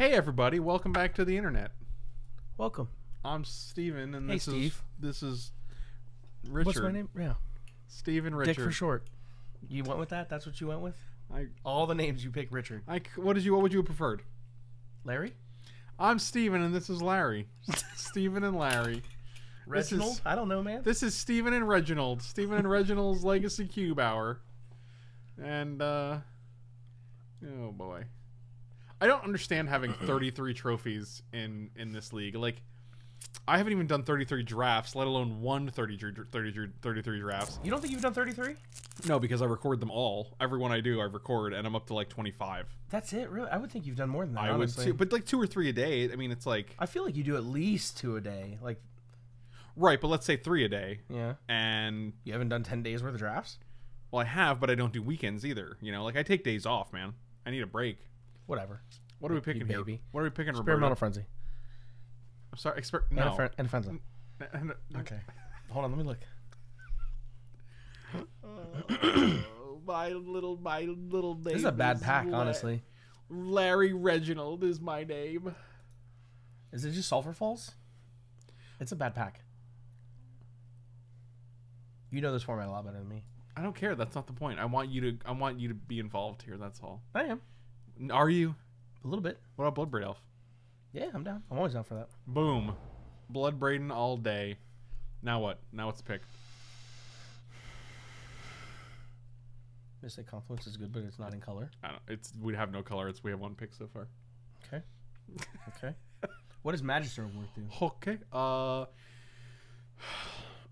Hey everybody, welcome back to the internet. Welcome. I'm Steven and this is Richard. What's my name? Yeah. Steven Richard. Dick for short. You went with that? That's what you went with? All the names you pick, Richard. What would you have preferred? Larry? I'm Steven and this is Larry. Steven and Larry. Reginald? I don't know, man. This is Steven and Reginald. Steven and Reginald's Legacy Cube Hour. And oh boy. I don't understand having 33 trophies in this league. Like, I haven't even done 33 drafts, let alone one 33 drafts. You don't think you've done 33? No, because I record them all. Every one I do, I record, and I'm up to like 25. That's it, really? I would think you've done more than that, honestly. I would too, but like 2 or 3 a day. I mean, it's like... I feel like you do at least 2 a day. Like, right, but let's say 3 a day. Yeah. And... You haven't done 10 days worth of drafts? Well, I have, but I don't do weekends either. You know, like, I take days off, man. I need a break. Whatever. What are we picking, baby? Here? What are we picking, Roberto? Experimental Frenzy. I'm sorry, no. And Frenzy. Okay. Hold on, let me look. My little name. This is a bad pack, honestly. Larry Reginald is my name. Is it just Sulphur Falls? It's a bad pack. You know this format a lot better than me. I don't care. That's not the point. I want you to be involved here. That's all. I am. Are you? A little bit. What about Bloodbraid Elf? Yeah, I'm down. I'm always down for that. Boom. Bloodbraiding all day. Now what? Now what's the pick? Mystic Confluence is good, but it's not in color. I don't, we have no color. We have one pick so far. Okay. Okay. What does Magister Award do? Okay.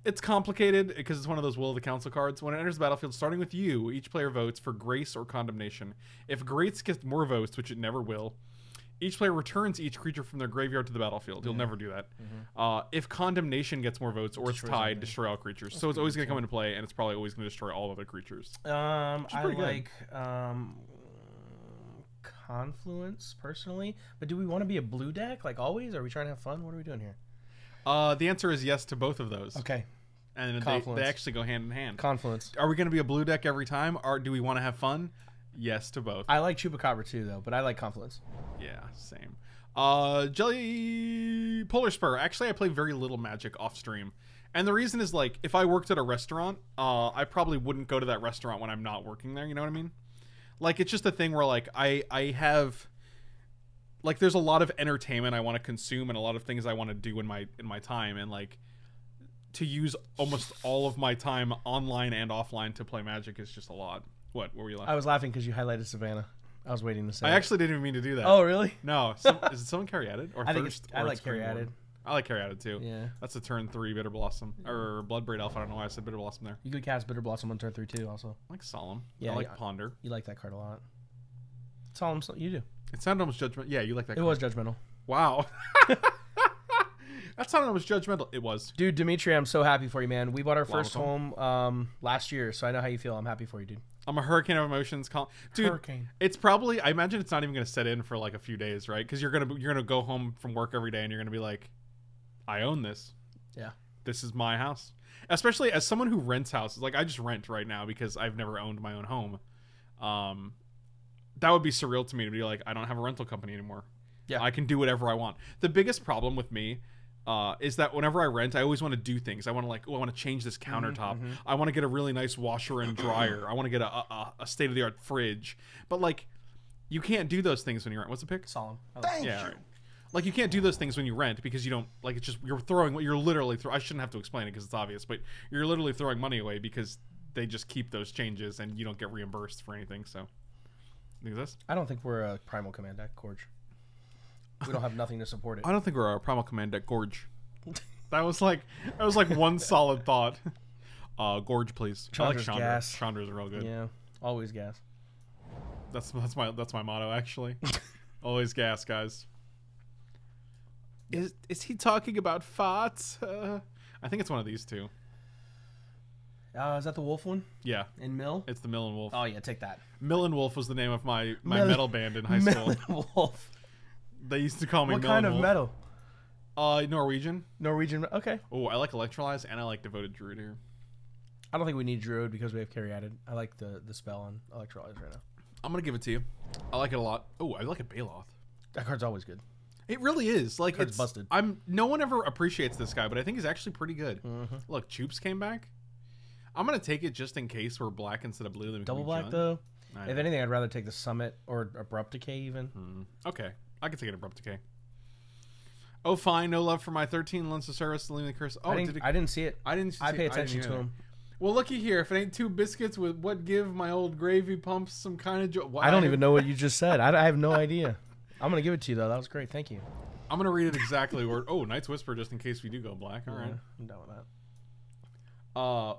It's complicated because it's one of those Will of the Council cards. When it enters the battlefield, starting with you, each player votes for Grace or Condemnation. If Grace gets more votes, which it never will, each player returns each creature from their graveyard to the battlefield. You'll never do that. Mm-hmm. If Condemnation gets more votes or it's tied, destroy all creatures. That's so it's always going to come into play, and it's probably always going to destroy all other creatures. I like Confluence, personally. But do we want to be a blue deck, like always? Are we trying to have fun? What are we doing here? The answer is yes to both of those. Okay. And they actually go hand in hand. Confluence. Are we going to be a blue deck every time? Or do we want to have fun? Yes to both. I like Chupacabra too, though, but I like Confluence. Yeah, same. Jelly Polar Spur. Actually, I play very little Magic off stream. And the reason is, like, if I worked at a restaurant, I probably wouldn't go to that restaurant when I'm not working there. You know what I mean? Like, it's just a thing where, like, I have... Like, there's a lot of entertainment I want to consume and a lot of things I want to do in my time, and like to use almost all of my time online and offline to play Magic is just a lot. What were you laughing? I was laughing because you highlighted Savannah. I was waiting to say. I actually didn't even mean to do that. Oh really? No. Is it someone Caryatid or Thirst? I like Caryatid. I like Caryatid too. Yeah. That's a turn 3 Bitter Blossom or Bloodbraid Elf. I don't know why I said Bitter Blossom there. You could cast Bitter Blossom on turn 3 too. Also. I like Solemn. Yeah. I like Ponder. You like that card a lot. Solemn. You do. It sounded almost judgmental. Yeah, you like that. It was judgmental. Wow. That sounded almost judgmental. It was. Dude, Dimitri, I'm so happy for you, man. We bought our first home last year, so I know how you feel. I'm happy for you, dude. I'm a hurricane of emotions. Dude, hurricane. It's probably, I imagine it's not even going to set in for like a few days, right? Because you're gonna go home from work every day and you're going to be like, I own this. Yeah. This is my house. Especially as someone who rents houses. Like, I just rent right now because I've never owned my own home. That would be surreal to me to be like, I don't have a rental company anymore. Yeah, I can do whatever I want. The biggest problem with me is that whenever I rent, I always want to do things. I want to like, oh, I want to change this countertop. Mm-hmm. I want to get a really nice washer and dryer. I want to get a state-of-the-art fridge. But like, you can't do those things when you rent. What's the pick? Solemn. Yeah, right. Like you can't do those things when you rent because you don't like. It's just you're literally throwing. I shouldn't have to explain it because it's obvious, but you're literally throwing money away because they just keep those changes and you don't get reimbursed for anything. So. I don't think we're a Primal Command deck, Gorge. We don't have nothing to support it. I don't think we're a Primal Command deck, Gorge. That was like one solid thought. Gorge, please. Chandra's I like Chandra. Gas. Chandra's real good. Yeah, always gas. That's my motto actually. Always gas, guys. Is he talking about farts? I think it's one of these two. Is that the wolf one? Yeah. In Mill? It's the Mill and Wolf. Oh, yeah, take that. Mill and Wolf was the name of my metal band in high school. Mill and Wolf. They used to call me Mill and Wolf. What kind of metal? Norwegian. Norwegian, okay. Oh, I like Electrolyze, and I like Devoted Druid here. I don't think we need Druid because we have Caryatid. I like the spell on Electrolyze right now. I'm going to give it to you. I like it a lot. Oh, I like a Baloth. That card's always good. It really is. Like, it's busted. No one ever appreciates this guy, but I think he's actually pretty good. Mm-hmm. Look, Choops came back. I'm gonna take it just in case we're black instead of blue. Double black though. If anything, I'd rather take the Summit or Abrupt Decay even. Okay, I could take an Abrupt Decay. Oh, fine. No love for my 13 Lens of Service, leaving the curse. Oh, I didn't see it. I pay attention to him. Well, looky here. If it ain't two biscuits with what give my old gravy pumps some kind of joy. Well, I don't even know what you just said. I have no idea. I'm gonna give it to you though. That was great. Thank you. I'm gonna read it exactly. Word. Oh, Knight's Whisper, just in case we do go black. All right. I'm done with that.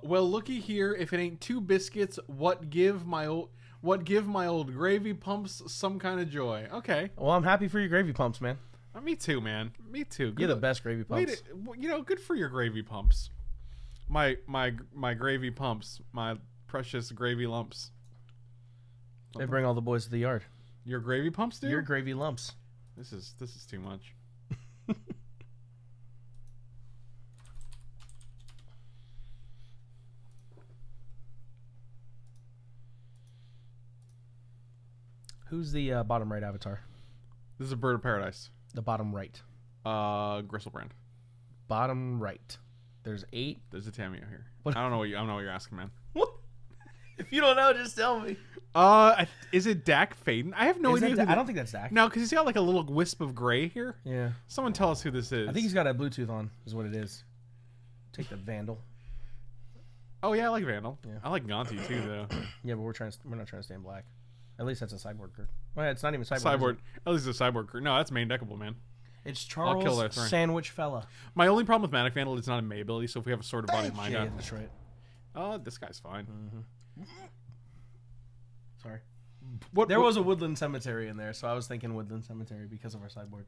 Well, looky here. If it ain't two biscuits, what give my old gravy pumps some kind of joy. Okay. Well, I'm happy for your gravy pumps, man. Me too, man. Me too. Good. You're the best gravy pumps. You know, good for your gravy pumps. My gravy pumps. My precious gravy lumps. They bring all the boys to the yard. Your gravy pumps, dude? Your gravy lumps. This is too much. Who's the bottom right avatar? This is a Bird of Paradise. The bottom right. Griselbrand. Bottom right. There's 8. There's a Tamiyo here. What? I don't know what you're asking, man. What? If you don't know, just tell me. Is it Dack Fayden? I have no idea. I don't think that's Dack. No, because he's got like a little wisp of gray here. Yeah. Someone tell us who this is. I think he's got a Bluetooth on. Is what it is. Take the Vandal. Oh yeah, I like Vandal. Yeah. I like Gonti too, though. Yeah, but we're not trying to stay in black. At least that's a cyborg card. Well, it's not even cyborg. Cyborg. At least it's a cyborg card. No, that's main deckable, man. It's Charles Sandwich Fella. My only problem with Manic Vandal is not a May ability, so if we have a Sword of Body and Mind, yeah, that's right. This guy's fine. Sorry. There was a Woodland Cemetery in there, so I was thinking Woodland Cemetery because of our sideboard.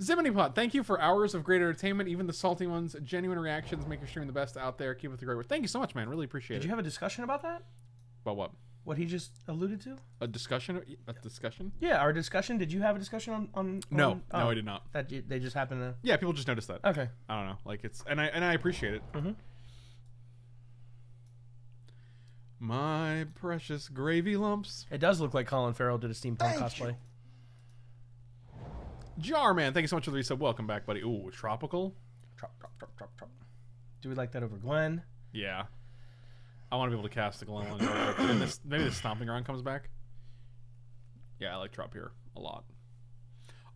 Zimini Pot, thank you for hours of great entertainment, even the salty ones. Genuine reactions make your stream the best out there. Keep up the great work. Thank you so much, man. Really appreciate it. Did you have a discussion about that? About what? What he just alluded to? A discussion? A discussion? Yeah, our discussion. Did you have a discussion on no, oh, no, I did not. That they just happened to. Yeah, people just noticed that. Okay. I don't know. Like it's and I appreciate it. My precious gravy lumps. It does look like Colin Farrell did a steampunk cosplay. Jarman, thank you so much for the resub. Welcome back, buddy. Ooh, Tropical. Trop. Do we like that over Glenn? Yeah. I want to be able to cast the Glenn and this, maybe the Stomping Ground comes back. Yeah, I like Trop here a lot.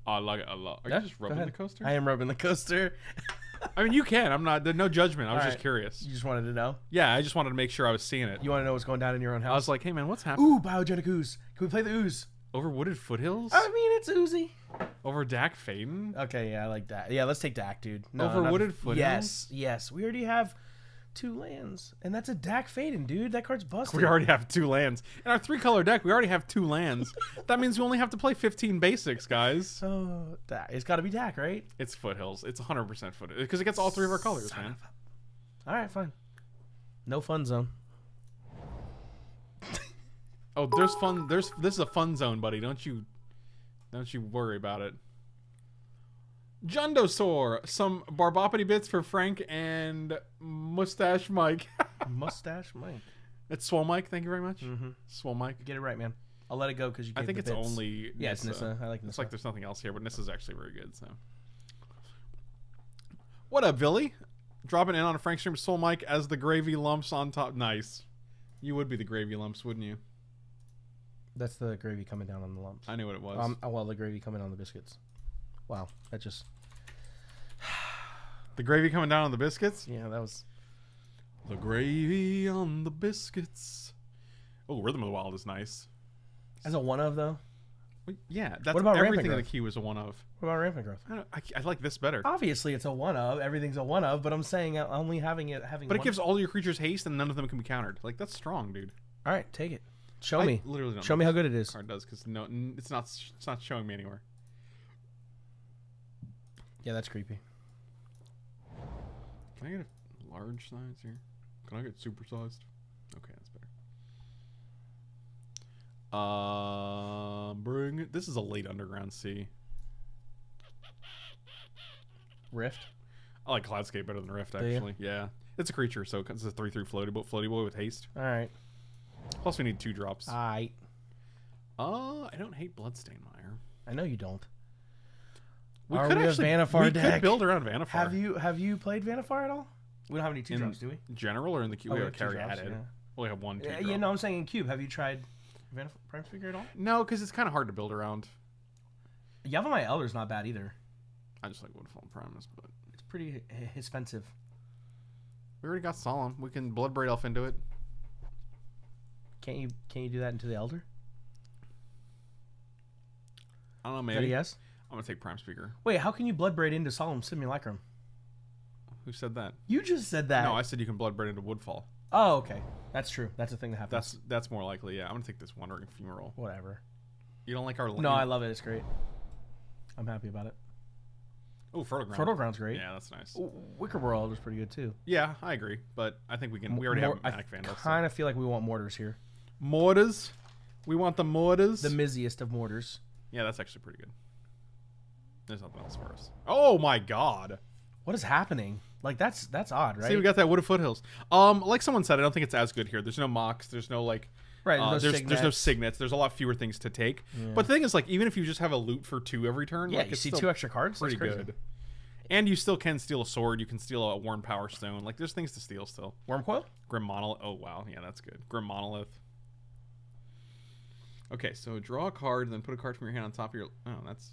I like it a lot. Are you just rubbing the coaster? I am rubbing the coaster. I mean, you can. I'm not. There's no judgment. I was just curious. You just wanted to know? Yeah, I just wanted to make sure I was seeing it. You want to know what's going down in your own house? I was like, hey, man, what's happening? Ooh, biogenic ooze. Can we play the ooze? Over Wooded Foothills? I mean, it's oozy. Over Dack Fayden? Okay, yeah, I like that. Yeah, let's take Dack, dude. No, over Wooded Foothills? Yes, yes. We already have 2 lands, and that's a Dack Fayden, dude. That card's busted. We already have 2 lands in our 3-color deck. We already have 2 lands. That means we only have to play 15 basics, guys. So Dack, it's got to be Dack, right? It's Foothills. It's 100% Foothills because it gets all 3 of our colors, man. All right, fine. No fun zone. Oh, there's fun. This is a fun zone, buddy. Don't you worry about it. Jundosaur, some barboppity bits for Frank and Mustache Mike. Mustache Mike. It's Swole Mike. Thank you very much. Swole Mike. Get it right, man. I'll let it go because you gave the bits. Only Nissa. Yeah, it's Nissa. I like Nissa. It's like there's nothing else here, but Nissa's actually very good. So, what up, Billy? Dropping in on a Frank stream. Swole Mike as the gravy lumps on top. Nice. You would be the gravy lumps, wouldn't you? That's the gravy coming down on the lumps. I knew what it was. Well, the gravy coming on the biscuits. Wow, that just... The gravy coming down on the biscuits? Yeah, that was... The gravy on the biscuits. Oh, Rhythm of the Wild is nice. As a one-of, though? Well, yeah, that's what about everything in the queue is a one-of. What about Rampant Growth? I like this better. Obviously, it's a one-of. Everything's a one-of, but I'm saying only having But it gives all your creatures haste, and none of them can be countered. Like, that's strong, dude. All right, take it. Show me. Literally don't know me how good it is. Card does, because no, it's not showing me anywhere. Yeah, that's creepy. Can I get a large size here? Can I get supersized? Okay, that's better. Bring it. This is a late Underground Sea. Rift? I like Cloudscape better than Rift, actually. Yeah. It's a creature, so it's a 3/3 floaty boy with haste. All right. Plus, we need 2 drops. All right. I don't hate Bloodstainmire. I know you don't. We could actually Vannifar deck. We could build around Vannifar. Have you played Vannifar at all? We don't have any 2-drops, do we? General or in the cube? Oh, we have Caryatid. Yeah. We have 1 2-drop. Yeah, no, I'm saying in cube. Have you tried Vannifar Prime Figure at all? No, because it's kind of hard to build around. Yavimaya Elder's not bad either. I just like Woodfall and Primus, but it's pretty expensive. We already got Solemn. We can Bloodbraid Elf into it. Can't you do that into the Elder? I don't know, maybe. Is that a yes? I'm going to take Prime Speaker. Wait, how can you Bloodbraid into Solemn Simulacrum? Who said that? You just said that. No, I said you can Bloodbraid into Woodfall. Oh, okay. That's true. That's a thing that happens. That's more likely, yeah. I'm going to take this Wandering Funeral. Whatever. You don't like our... No, I love it. It's great. I'm happy about it. Oh, Fertile Ground. Fertile Ground's great. Yeah, that's nice. Ooh, Wicker World was pretty good, too. Yeah, I agree. But I think we can... We already have Manic Vandal. I kind of feel like we want Mortars here. Mortars? We want the Mortars? The mizziest of Mortars. Yeah, that's actually pretty good. There's nothing else for us. Oh my God! What is happening? Like that's odd, right? See, we got that Wooded Foothills. Like someone said, I don't think it's as good here. There's no mocks. There's no like. Right. There's no signets. There's a lot fewer things to take. Yeah. But the thing is, like, even if you just have a loot for 2 every turn, yeah, like, you it's see 2 extra cards. Pretty good. And you still can steal a sword. You can steal a Worm Power Stone. Like there's things to steal still. Worm Coil. Grim Monolith. Oh wow, yeah, that's good. Grim Monolith. Okay, so draw a card and then put a card from your hand on top of your. Oh, that's.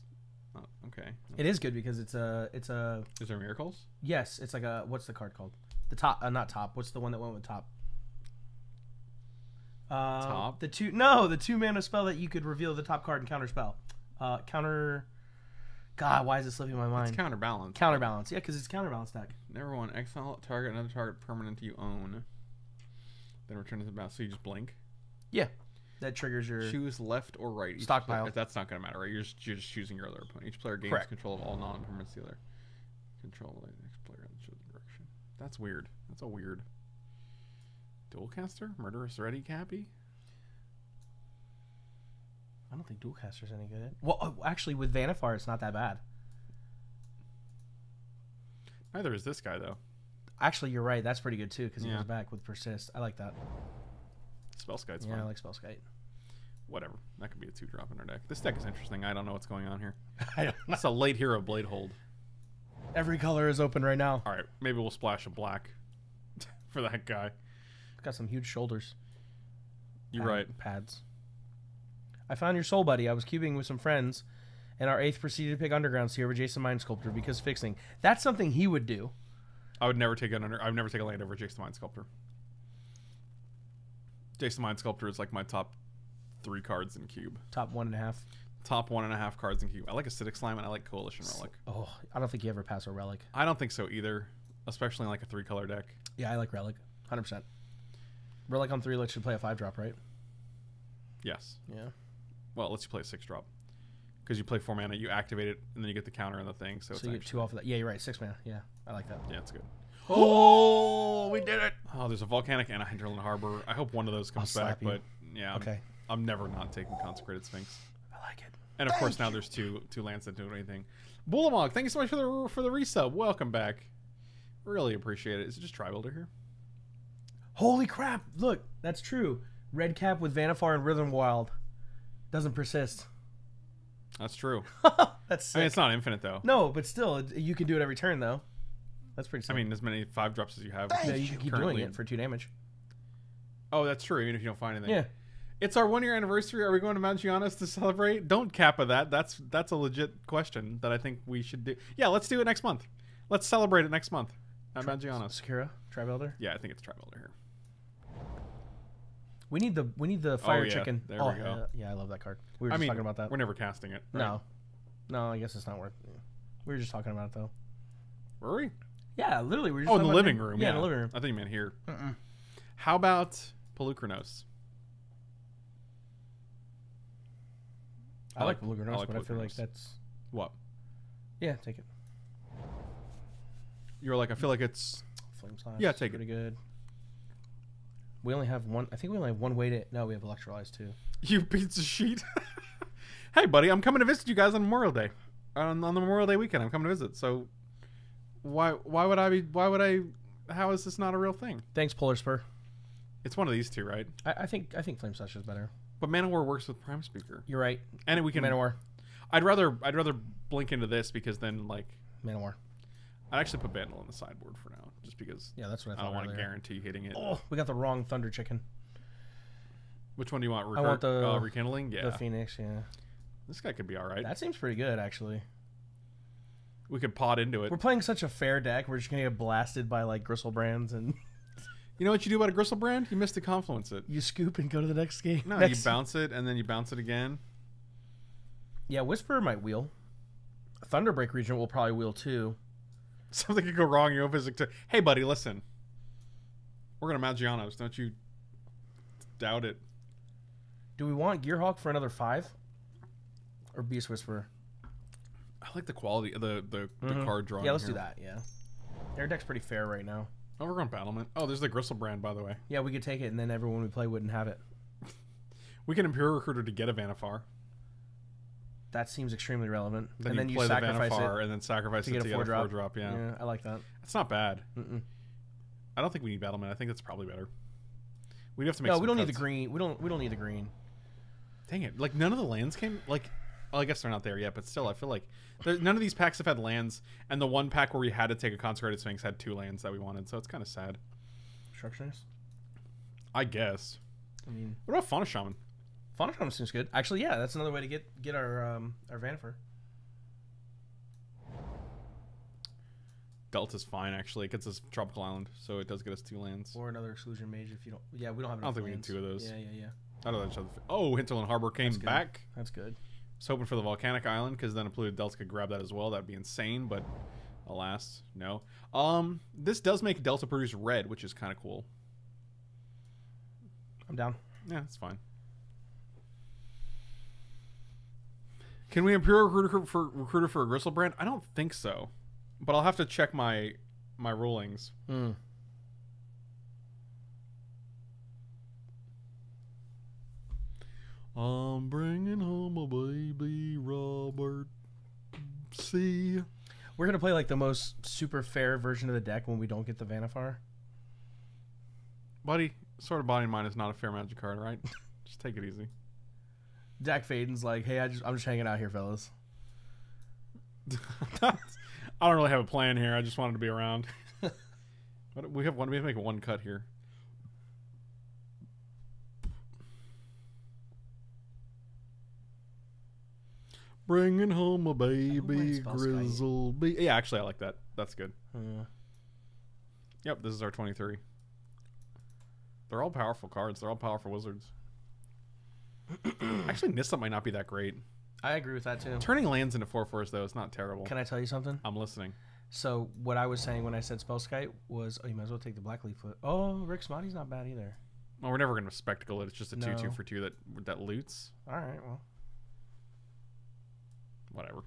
Okay. It is good because it's a. Is there miracles? Yes, it's like a. What's the card called? The top, not top. What's the one that went with top? Top. The two mana spell that you could reveal the top card and counter spell. Counter. God, why is this slipping my mind? It's counterbalance. Counterbalance, yeah, because it's counterbalance deck. Number 1, exile target another target permanent you own. Then return to the battle. So you just blink. Yeah. That triggers your... Choose left or right. Stockpile. Player, that's not going to matter, right? You're just choosing your other opponent. Each player gains Correct. Control of all non-permanent dealer. Control the next player in the chosen direction. That's weird. That's all weird. Dualcaster? Murderous Ready Cappy? I don't think Dualcaster's any good. Well, actually, with Vannifar, it's not that bad. Neither is this guy, though. Actually, you're right. That's pretty good, too, because he goes back with Persist. I like that. Spellskite's fine. Yeah, I like Spellskite. Whatever. That could be a 2-drop in our deck. This deck is interesting. I don't know what's going on here. That's a late hero blade hold. Every color is open right now. All right. Maybe we'll splash a black for that guy. Got some huge shoulders. You're right. Pads. I found your soul buddy. I was cubing with some friends, and our 8th proceeded to pick Underground Seer with Jason Mind Sculptor because fixing. That's something he would do. I would never take an under. I would never take a land over Jason Mind Sculptor. Jason Mind Sculptor is like my top 3 cards in cube. Top 1.5. Top 1.5 cards in cube. I like Acidic Slime and I like Coalition Relic. Oh, I don't think you ever pass a Relic. I don't think so either, especially in like a 3-color deck. Yeah, I like Relic, 100%. Relic on 3 lets you play a 5-drop, right? Yes. Yeah. Well, it lets you play a 6-drop because you play 4 mana, you activate it, and then you get the counter and the thing. So you get 2 off of that. Yeah, you're right. 6 mana. Yeah, I like that. Yeah, it's good. Oh, we did it! Oh, there's a volcanic and a Hinterland Harbor. I hope one of those comes back, but yeah, okay. I'm never not taking Consecrated Sphinx. I like it. And of course now there's two lands that don't do anything. Bulamog, thank you so much for the resub. Welcome back. Really appreciate it. Is it just Tri-Builder here? Holy crap! Look, that's true. Red Cap with Vannifar and Rhythm Wild doesn't persist. That's true. That's sick. I mean, it's not infinite though. No, but still, you can do it every turn though. That's pretty simple. I mean, as many 5-drops as you have. Yeah, you can keep doing it for 2 damage. Oh, that's true, even if you don't find anything. Yeah. It's our 1-year anniversary. Are we going to Mount Giannis to celebrate? Don't Kappa that. That's a legit question that I think we should do. Yeah, let's do it next month. Let's celebrate it next month at Mount Giannis. Sakura? Tri-Builder? Yeah, I think it's Tri-Builder here. We need the Fire Chicken. There we go. Yeah, I love that card. We were just talking about that. We're never casting it. Right? No. No, I guess it's not worth it. We were just talking about it, though. Were we? Yeah, literally. We're just in the living room. Yeah, in the living room. I think you meant here. How about Pelucranos? I like Pelucranos, like but Pelucranos. I feel like that's... What? Yeah, take it. You're like, I feel like it's... Flame Slash. Yeah, take it. Pretty good. We only have one... I think we only have one way to... No, we have Electrolyze, too. You pizza sheet. Hey, buddy, I'm coming to visit you guys on Memorial Day. On the Memorial Day weekend, I'm coming to visit, so... How is this not a real thing? Thanks, Polar Spur. It's one of these two, right? I think Flame Slash is better. But Manowar works with Prime Speaker. You're right. And we can Manowar. I'd rather blink into this because then like Man of War. I'd actually put Vandal on the sideboard for now, just because. Yeah, that's what I thought. I don't want to guarantee hitting it. Oh, we got the wrong Thunder Chicken. Which one do you want? I want the Rekindling. Yeah, the Phoenix. Yeah, this guy could be all right. That seems pretty good, actually. We could pot into it. We're playing such a fair deck. We're just gonna get blasted by like Griselbrands and. You know what you do about a Griselbrand? You miss the Confluence it. You scoop and go to the next game. No, you bounce it and then you bounce it again. Yeah, Whisperer might wheel. Thunderbreak Regent will probably wheel too. Something could go wrong. You open it. Hey, buddy, listen. We're gonna Magianos. Don't you doubt it? Do we want Gearhawk for another 5, or Beast Whisperer? I like the quality of the card drawing. Yeah, let's do that. Yeah, their deck's pretty fair right now. Oh, we're going Battlement. Oh, there's the Griselbrand, by the way. Yeah, we could take it, and then everyone we play wouldn't have it. We can Imperial Recruiter to get a Vannifar. That seems extremely relevant. Then and then you sacrifice it, and then sacrifice to get a 4-drop. Yeah. I like that. That's not bad. I don't think we need Battlement. I think that's probably better. We have to make. No, we don't need the green. We don't need the green. Dang it! Like none of the lands came. Like, well, I guess they're not there yet, but still, I feel like none of these packs have had lands. And the one pack where we had to take a Consecrated Sphinx had 2 lands that we wanted, so it's kind of sad. Structures. I guess. I mean, what about Fauna Shaman? Fauna Shaman seems good, actually. Yeah, that's another way to get our Vannifar. Delta's fine, actually. It gets us Tropical Island, so it does get us 2 lands. Or another Exclusion Mage if you don't... Yeah, we don't have enough lands. I don't think we need 2 of those. Yeah. I don't know. Oh, Hinterland Harbor came back. That's good. I was hoping for the Volcanic Island, because then a polluted Delta could grab that as well. That'd be insane, but alas, no. This does make Delta produce red, which is kind of cool. I'm down. Yeah, that's fine. Can we Imperial Recruiter for a Griselbrand? I don't think so. But I'll have to check my rulings. I'm bringing home a baby Robert C. We're going to play like the most super fair version of the deck when we don't get the Vannifar. Buddy, Sword of Body and Mind is not a fair Magic card, right? Just take it easy. Dack Fayden's like, hey, I'm just hanging out here, fellas. I don't really have a plan here. I just wanted to be around. We have to make one cut here. Bringing home a baby Grizzle. Yeah, actually, I like that. That's good. Yeah. Yep, this is our 23. They're all powerful cards. They're all powerful wizards. Actually, Nissa might not be that great. I agree with that too. Turning lands into 4/4s though, it's not terrible. Can I tell you something? I'm listening. So what I was saying when I said Spellskite was, oh, you might as well take the Black Leaflet. Oh, Rick's Body's not bad either. Well, we're never gonna Spectacle it. It's just a 2/2 for 2 that loots. All right, well, whatever.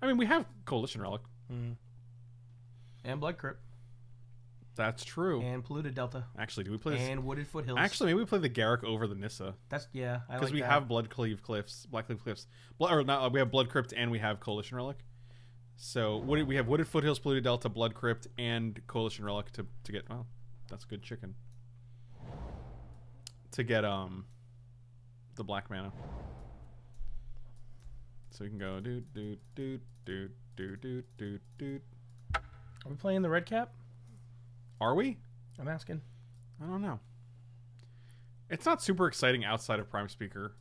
I mean, we have Coalition Relic and Blood Crypt. That's true. And Polluted Delta. Actually, do we play this? And Wooded Foothills. Actually, maybe we play the Garrick over the Nissa. That's, yeah, I like that. Because we have Blackleaf Cliffs. We have Blood Crypt and we have Coalition Relic. So we have Wooded Foothills, Polluted Delta, Blood Crypt, and Coalition Relic to get... Well, that's good chicken. To get the black mana. So you can go doot, doot, doot, doot, doot, doot, doot, doot. Are we playing the red cap? Are we? I'm asking. I don't know. It's not super exciting outside of Prime Speaker.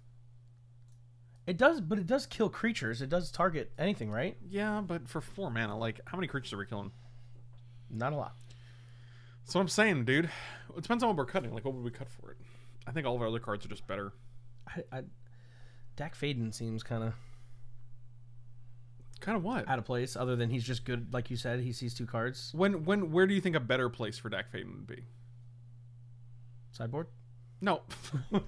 It does, but it does kill creatures. It does target anything, right? Yeah, but for 4 mana, like, how many creatures are we killing? Not a lot. That's what I'm saying, dude. It depends on what we're cutting. Like, what would we cut for it? I think all of our other cards are just better. Dack Fayden seems kind of... Kind of what? Out of place, other than he's just good, like you said, he sees 2 cards. Where do you think a better place for Dack Fayden would be? Sideboard? No.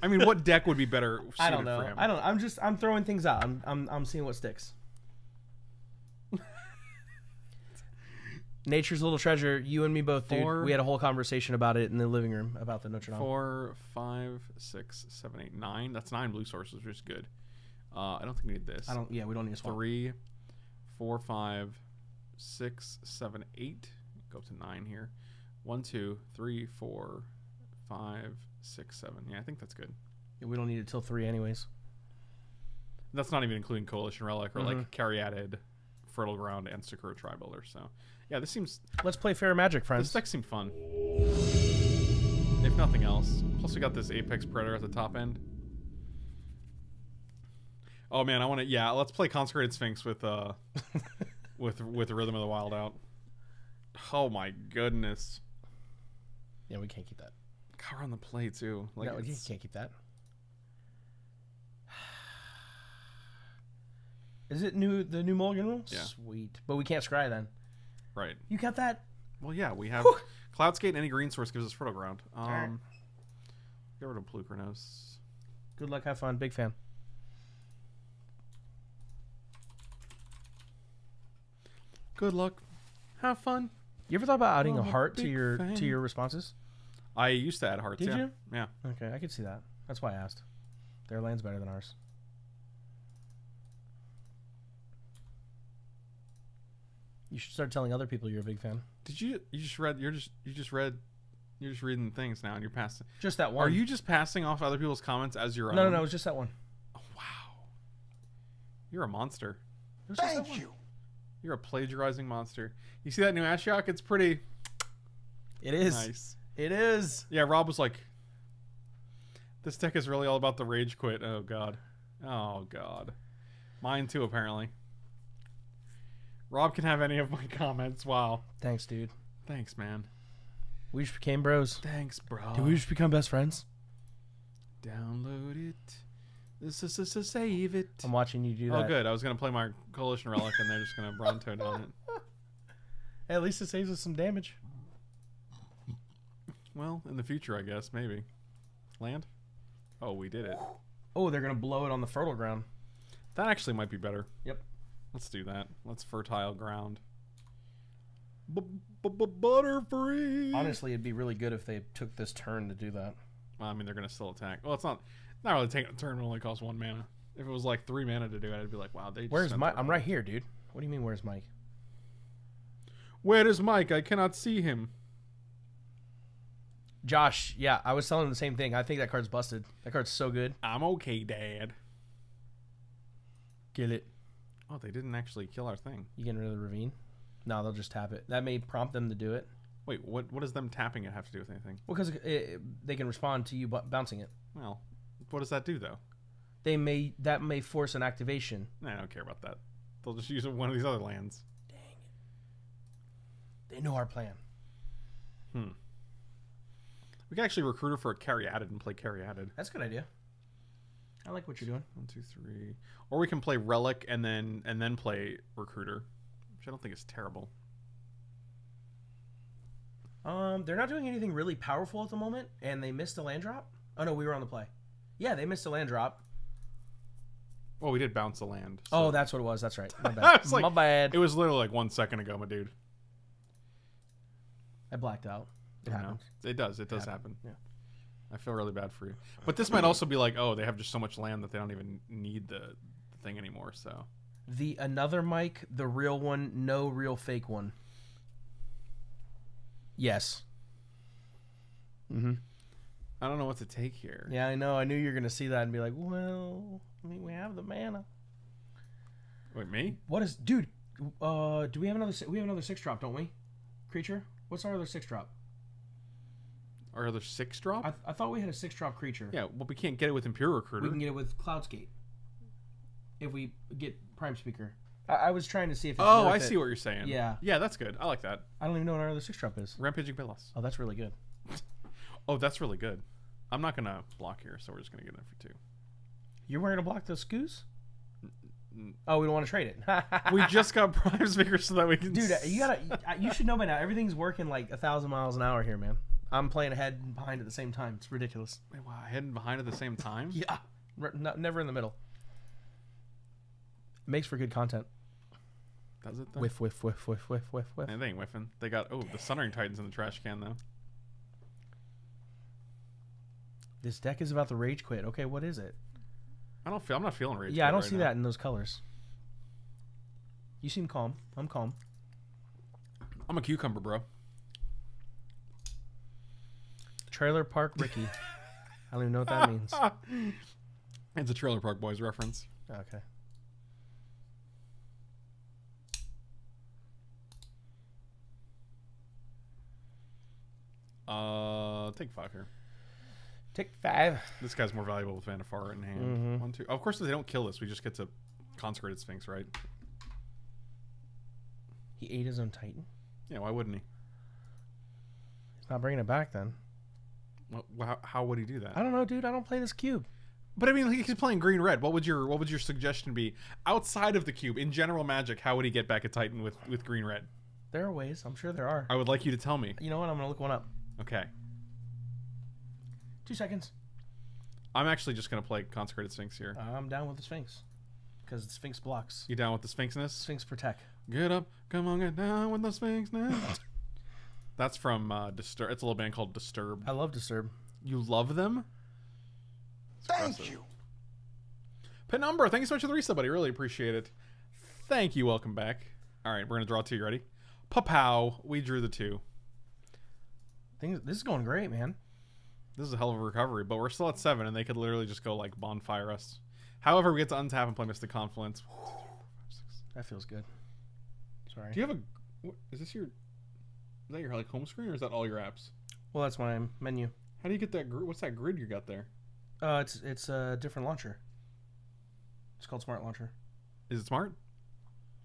I mean, what deck would be better suited for him? I don't know. I'm throwing things out. I'm seeing what sticks. Nature's Little Treasure, you and me both, dude. We had a whole conversation about it in the living room about the Notre Dame. 4, 5, 6, 7, 8, 9. That's 9 blue sources, which is good. I don't think we need this. Yeah, we don't need a swap. 3, 4, 5, 6, 7, 8. Go up to 9 here. 1, 2, 3, 4, 5, 6, 7. Yeah, I think that's good. Yeah, we don't need it till 3 anyways. That's not even including Coalition Relic or like Caryatid, Fertile Ground, and Sakura Tribuilder. So yeah, this seems. Let's play Fair Magic, friends. This deck seemed fun. If nothing else. Plus we got this Apex Predator at the top end. Oh man, I want to. Yeah, let's play Consecrated Sphinx with Rhythm of the Wild out. Oh my goodness. Yeah, we can't keep that. God, we're on the play too. Like, no, you can't keep that. Is it new? The new mulligan rule? Yeah. Sweet, but we can't scry then. Right. You got that? Well, yeah, we have Cloudscape and any green source gives us Fertile Ground. Right. Get rid of Plukernos. Good luck. Have fun. Big fan. Good luck. Have fun. You ever thought about adding a heart to your responses? I used to add hearts. Did you? Yeah. Okay, I could see that. That's why I asked. Their land's better than ours. You should start telling other people you're a big fan. Did you? You just read. You're just reading things now, and you're passing. Just that one. Are you just passing off other people's comments as your own? No, no, no. It was just that one. Oh, wow. You're a monster. Thank you. You're a plagiarizing monster. You see that new Ashiok? It's pretty. It is. Nice. It is. Yeah, Rob was like, this deck is really all about the rage quit. Oh, God. Oh, God. Mine, too, apparently. Rob can have any of my comments. Wow. Thanks, dude. Thanks, man. We just became bros. Thanks, bro. Did we just become best friends? Download it. Save it. I'm watching you do that. Oh, good. I was going to play my Coalition Relic, and they're just going to Bronto down it. Hey, at least it saves us some damage. Well, in the future, I guess. Maybe. Land? Oh, we did it. Oh, they're going to blow it on the Fertile Ground. That actually might be better. Yep. Let's do that. Let's Fertile Ground. Butterfree! Honestly, it'd be really good if they took this turn to do that. Well, I mean, they're going to still attack. Well, it's not... Not really taking a turn. It only costs 1 mana. If it was like 3 mana to do it, I'd be like, wow. They just where's Mike? I'm right here, dude. What do you mean, where's Mike? Where is Mike? I cannot see him. Josh, yeah, I was telling him the same thing. I think that card's busted. That card's so good. I'm okay, Dad. Kill it. Oh, they didn't actually kill our thing. You getting rid of the ravine? No, they'll just tap it. That may prompt them to do it. Wait, what does them tapping it have to do with anything? Well, because they can respond to you bouncing it. Well... What does that do, though? That may force an activation. I don't care about that. They'll just use one of these other lands. Dang it! They know our plan. Hmm. We can actually recruit her for a Caryatid and play Caryatid. That's a good idea. I like what you're doing. 1, 2, 3. Or we can play Relic and then play Recruiter, which I don't think is terrible. They're not doing anything really powerful at the moment, and they missed a land drop. Oh no, we were on the play. Yeah, they missed a land drop. Well, we did bounce the land. So. Oh, that's what it was. That's right. My bad. My bad. It was literally like 1 second ago, my dude. I blacked out. It happens. It does. It does happen. Yeah. I feel really bad for you. But this might also be like, oh, they have just so much land that they don't even need the thing anymore. So the another Mike, the real one, no real fake one. Yes. Mm-hmm. I don't know what to take here. Yeah, I know. I knew you were going to see that and be like, well, I mean, we have the mana. Wait, me? What is... Dude, do we have another... We have another 6-drop, don't we? Creature? What's our other 6-drop? Our other 6-drop? I thought we had a 6-drop creature. Yeah, well, we can't get it with Impure Recruiter. We can get it with Cloudscape. If we get Prime Speaker. I was trying to see if it's oh, I see what you're saying. Yeah. Yeah, that's good. I like that. I don't even know what our other 6-drop is. Rampaging Baloth. Oh, that's really good. Oh, that's really good. I'm not going to block here, so we're just going to get in for 2. You weren't going to block those Scoos? Oh, we don't want to trade it. We just got Prime Speaker so that we can... Dude, you should know by now. Everything's working like 1,000 miles an hour here, man. I'm playing ahead and behind at the same time. It's ridiculous. Wait, wow, ahead and behind at the same time? Yeah. Never in the middle. It makes for good content. Does it, though? Whiff, whiff, whiff, whiff, whiff, whiff, whiff. And they ain't whiffing. They got... Oh, the Sundering Titan's in the trash can, though. This deck is about the rage quit. Okay, what is it? I'm not feeling rage quit. Yeah, I don't see that in those colors. You seem calm. I'm calm. I'm a cucumber, bro. Trailer Park Ricky. I don't even know what that means. It's a Trailer Park Boys reference. Okay. Take 5 here. Take 5. This guy's more valuable with Vannifar in hand. Mm-hmm. 1, 2. Oh, of course, if they don't kill this, we just get to Consecrated Sphinx, right? He ate his own Titan? Yeah, why wouldn't he? He's not bringing it back then. Well, how would he do that? I don't know, dude. I don't play this cube. But I mean, he's playing green red. What would your suggestion be outside of the cube in general Magic? How would he get back a Titan with green red? There are ways. I'm sure there are. I would like you to tell me. You know what? I'm gonna look one up. Okay. 2 seconds. I'm actually just gonna play Consecrated Sphinx here. I'm down with the Sphinx because the Sphinx blocks. You down with the Sphinxness? Sphinx protect. Get up, come on, get down with the Sphinxness. That's from Disturb. It's a little band called Disturb. I love Disturb. You love them? Thank you. Penumbra, thank you so much for the resub, buddy. Really appreciate it. Thank you. Welcome back. All right, we're going to draw 2. You ready? Pa-pow. We drew the 2. This is going great, man. This is a hell of a recovery, but we're still at 7, and they could literally just go, like, bonfire us. However, we get to untap and play Mystic Confluence. That feels good. Sorry. Do you have a... Is this your... Is that your like home screen or is that all your apps? Well, that's my menu. How do you get that? What's that grid you got there? It's a different launcher. It's called Smart Launcher. Is it smart?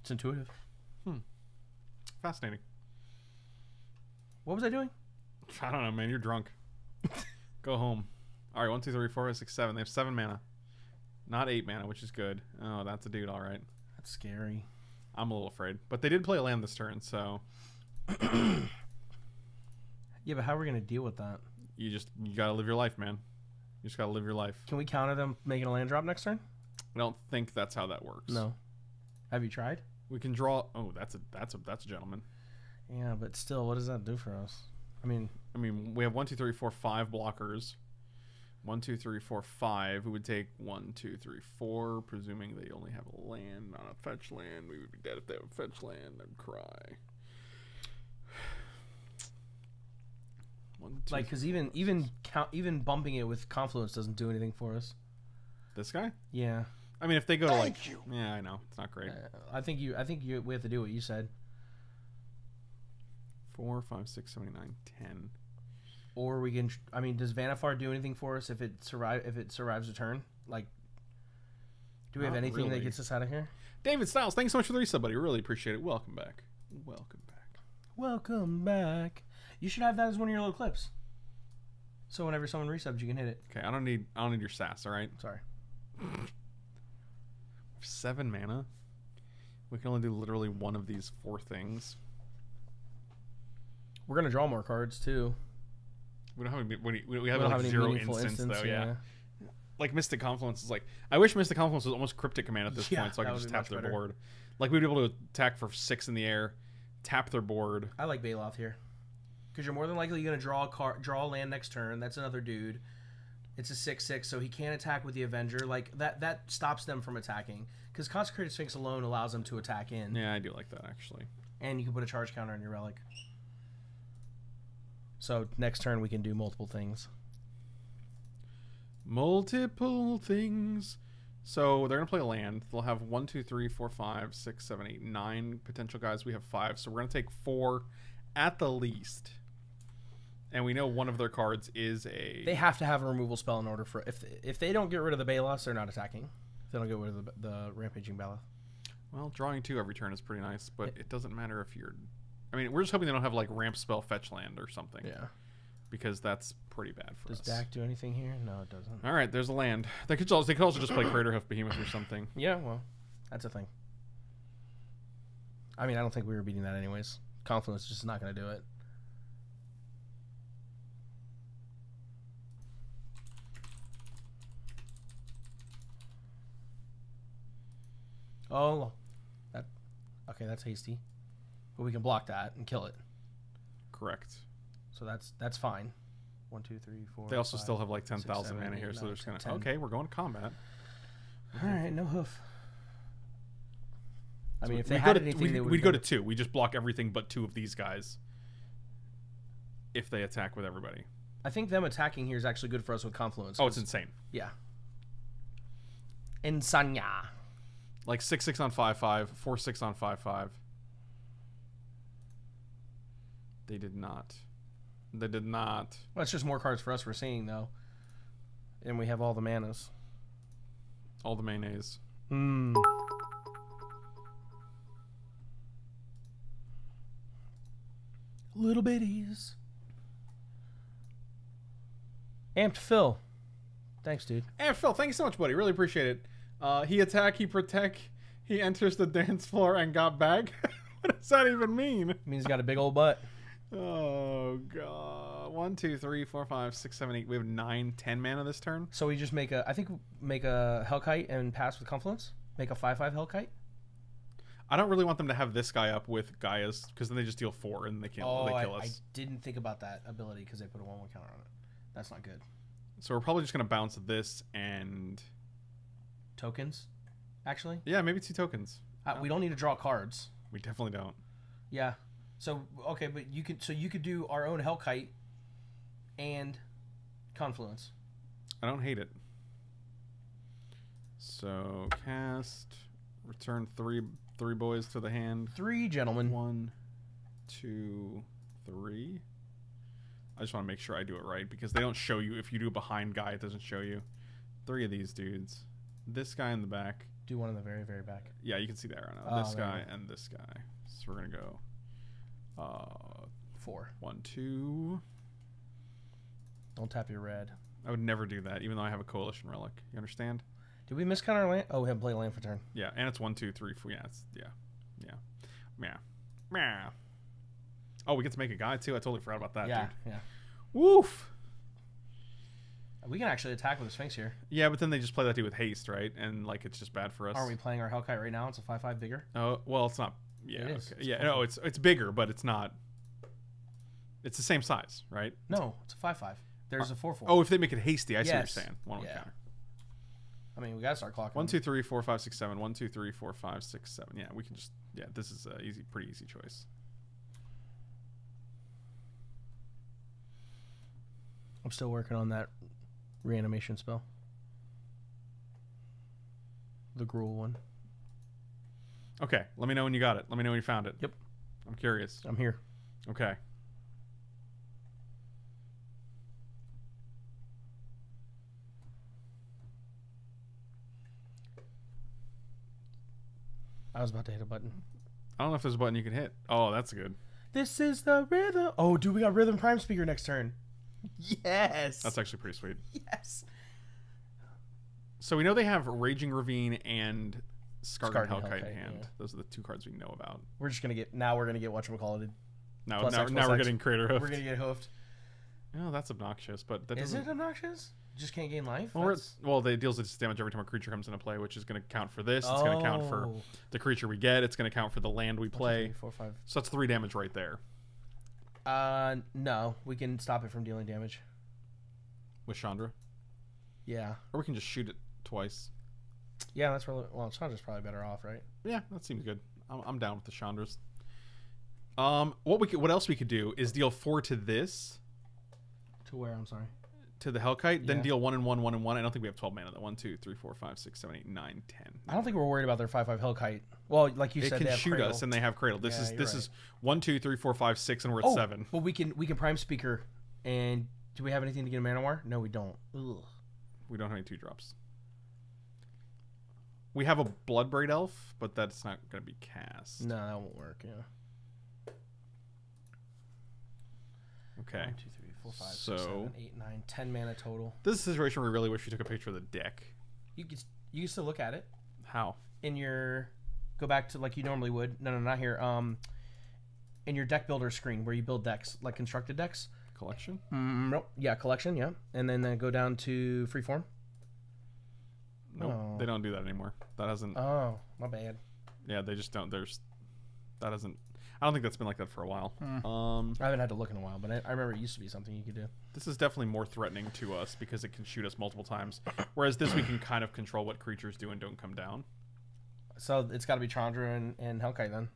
It's intuitive. Hmm. Fascinating. What was I doing? I don't know, man. You're drunk. Go home. All right, 1, 2, 3, 4, 5, 6, 7. They have 7 mana, not 8 mana, which is good. Oh, that's a dude. All right. That's scary. I'm a little afraid, but they did play a land this turn, so. Yeah, but how are we gonna deal with that? You gotta live your life, man. You just gotta live your life. Can we counter them making a land drop next turn? I don't think that's how that works. No. Have you tried? We can draw. Oh, that's a gentleman. Yeah, but still, what does that do for us? I mean, we have 1, 2, 3, 4, 5 blockers. 1, 2, 3, 4, 5. We would take 1, 2, 3, 4, presuming they only have a land, not a fetch land. We would be dead if they have a fetch land. I'd cry. Like, because even bumping it with Confluence doesn't do anything for us. This guy? Yeah. I mean, if they go to like, yeah, I know it's not great. I think we have to do what you said. 4, 5, 6, 7, 8, 9, 10. Or we can. I mean, does Vannifar do anything for us if it survives a turn? Like, do we have anything really that gets us out of here? David Styles, thanks so much for the resub, buddy. Really appreciate it. Welcome back. Welcome back. Welcome back. You should have that as one of your little clips. So whenever someone resubs, you can hit it. Okay, I don't need your sass, all right? Sorry. 7 mana. We can only do literally one of these 4 things. We're gonna draw more cards too. We don't have any. We have like 0 instance though. Yeah. Like Mystic Confluence is like. I wish Mystic Confluence was almost Cryptic Command at this point, so I could just tap their board. Like we'd be able to attack for 6 in the air, tap their board. I like Baloth here. Because you're more than likely going to draw land next turn. That's another dude. It's a 6/6, so he can't attack with the Avenger. Like that stops them from attacking. Because Consecrated Sphinx alone allows them to attack in. Yeah, I do like that actually. And you can put a charge counter on your relic. So next turn we can do multiple things. Multiple things. So they're gonna play land. They'll have 1, 2, 3, 4, 5, 6, 7, 8, 9 potential guys. We have 5, so we're gonna take 4 at the least. And we know one of their cards is a... They have to have a removal spell in order for... If they don't get rid of the Baloth, they're not attacking. If they don't get rid of the Rampaging Baloth. Well, drawing 2 every turn is pretty nice, but it doesn't matter if you're... I mean, we're just hoping they don't have, like, ramp spell fetch land or something. Yeah. Because that's pretty bad for us. Does Dack do anything here? No, it doesn't. All right, there's a land. They could also just play Craterhoof Behemoth or something. Yeah, well, that's a thing. I mean, I don't think we were beating that anyways. Confluence is just not going to do it. Oh, okay, that's hasty. But we can block that and kill it. Correct. So that's fine. 1, 2, 3, 4. They also still have like 10,000 mana here, so they're just gonna. Okay, we're going to combat. All right, no hoof. I mean, if they had anything, they would. We'd go to 2. We just block everything but 2 of these guys. If they attack with everybody. I think them attacking here is actually good for us with Confluence. Oh, it's insane. Yeah. Insania. Like 6/6 on 5/5, 4/6 on 5/5. They did not. They did not. Well, that's just more cards for us we're seeing, though. And we have all the manas. All the mayonnaise. Mm. Little bitties. Amped Phil. Thanks, dude. Amped Phil, thank you so much, buddy. Really appreciate it. He attack, he protect, he enters the dance floor and got back. What does that even mean? It means he's got a big old butt. Oh, God. 1, 2, 3, 4, 5, 6, 7, 8. We have 9, 10 mana this turn. So we just make a, I think, make a Hellkite and pass with Confluence. Make a 5/5 Hellkite. I don't really want them to have this guy up with Gaia's, because then they just deal 4 and they can't they kill us. I didn't think about that ability because they put a 1/1 counter on it. That's not good. So we're probably just going to bounce this and... Tokens, actually? Yeah, maybe 2 tokens. We don't need to draw cards. We definitely don't. Yeah. So okay, but you could do our own Hellkite and Confluence. I don't hate it. So cast, return three boys to the hand. 3 gentlemen. 1, 2, 3. I just want to make sure I do it right because they don't show you if you do behind guy. It doesn't show you. 3 of these dudes. This guy in the back. Do one in the very, very back. Yeah, you can see that right now. This guy and this guy. So we're gonna go. 4. 1, 2. Don't tap your red. I would never do that, even though I have a coalition relic. You understand? Did we miscount our land? Oh, we haven't played land for turn. Yeah, and it's 1, 2, 3, 4. Yeah, it's, yeah. Oh, we get to make a guy too. I totally forgot about that. Yeah, dude. Yeah. Woof. We can actually attack with a Sphinx here. Yeah, but then they just play that dude with haste, right? And like it's just bad for us. Aren't we playing our Hellkite right now? It's a 5/5 bigger. Oh, well, it's not. Yeah, it is. Okay. Yeah, no, it's bigger, but it's not. It's the same size, right? No, it's a 5/5. There's a 4/4. Oh, if they make it hasty, I see what you're saying. One counter. I mean, we gotta start clocking. 1, 2, 3, 4, 5, 6, 7. 1, 2, 3, 4, 5, 6, 7. Yeah, we can just. Yeah, this is a easy, pretty easy choice. I'm still working on that reanimation spell. The gruel one. Okay, let me know when you got it. Let me know when you found it. Yep. I'm curious. I'm here. Okay. I was about to hit a button. I don't know if there's a button you can hit. Oh, that's good. This is the rhythm. Oh, dude, we got Rhythm Prime Speaker next turn. Yes. That's actually pretty sweet. Yes. So we know they have Raging Ravine and... Scarlet Hellkite in hand. Yeah. Those are the 2 cards we know about. We're just gonna get whatchamacallited. Now we're getting crater hoofed. We're gonna get hoofed. No, that's obnoxious, but that is it obnoxious? Just can't gain life? Well, it deals with damage every time a creature comes into play, which is gonna count for this. Oh. It's gonna count for the creature we get, it's gonna count for the land we play. 1, 2, 3, 4, 5. So that's 3 damage right there. No. We can stop it from dealing damage. With Chandra? Yeah. Or we can just shoot it twice. Yeah, that's really well. Chandra's probably better off, right? Yeah, that seems good. I'm down with the Chandras. What else we could do is deal 4 to this. To where? I'm sorry. To the Hellkite, then deal 1 and 1, 1 and 1. I don't think we have 12 mana. That 1, 2, 3, 4, 5, 6, 7, 8, 9, 10. I don't think we're worried about their 5/5 Hellkite. Well, like you said, they can shoot us, and they have Cradle. This is this is 1, 2, 3, 4, 5, 6, and we're at 7. Well, we can Prime Speaker, and do we have anything to get a mana war? No, we don't. Ugh. We don't have any 2-drops. We have a Bloodbraid Elf, but that's not going to be cast. No, that won't work, yeah. Okay. 1, 2, 3, 4, 5, 6, 7, 8, 9, 10 mana total. This is a situation where we really wish we took a picture of the deck. You used to look at it. How? In your... Go back to like you normally would. No, not here. In your deck builder screen where you build decks, like constructed decks. Collection? Nope. Yeah, collection, yeah. And then go down to freeform. Nope, they don't do that anymore. That hasn't. Oh, my bad. Yeah, they just don't. That hasn't. I don't think that's been like that for a while. Mm. I haven't had to look in a while, but I remember it used to be something you could do. This is definitely more threatening to us because it can shoot us multiple times, whereas this we can kind of control what creatures do and don't come down. So it's got to be Chandra and Hellkite then,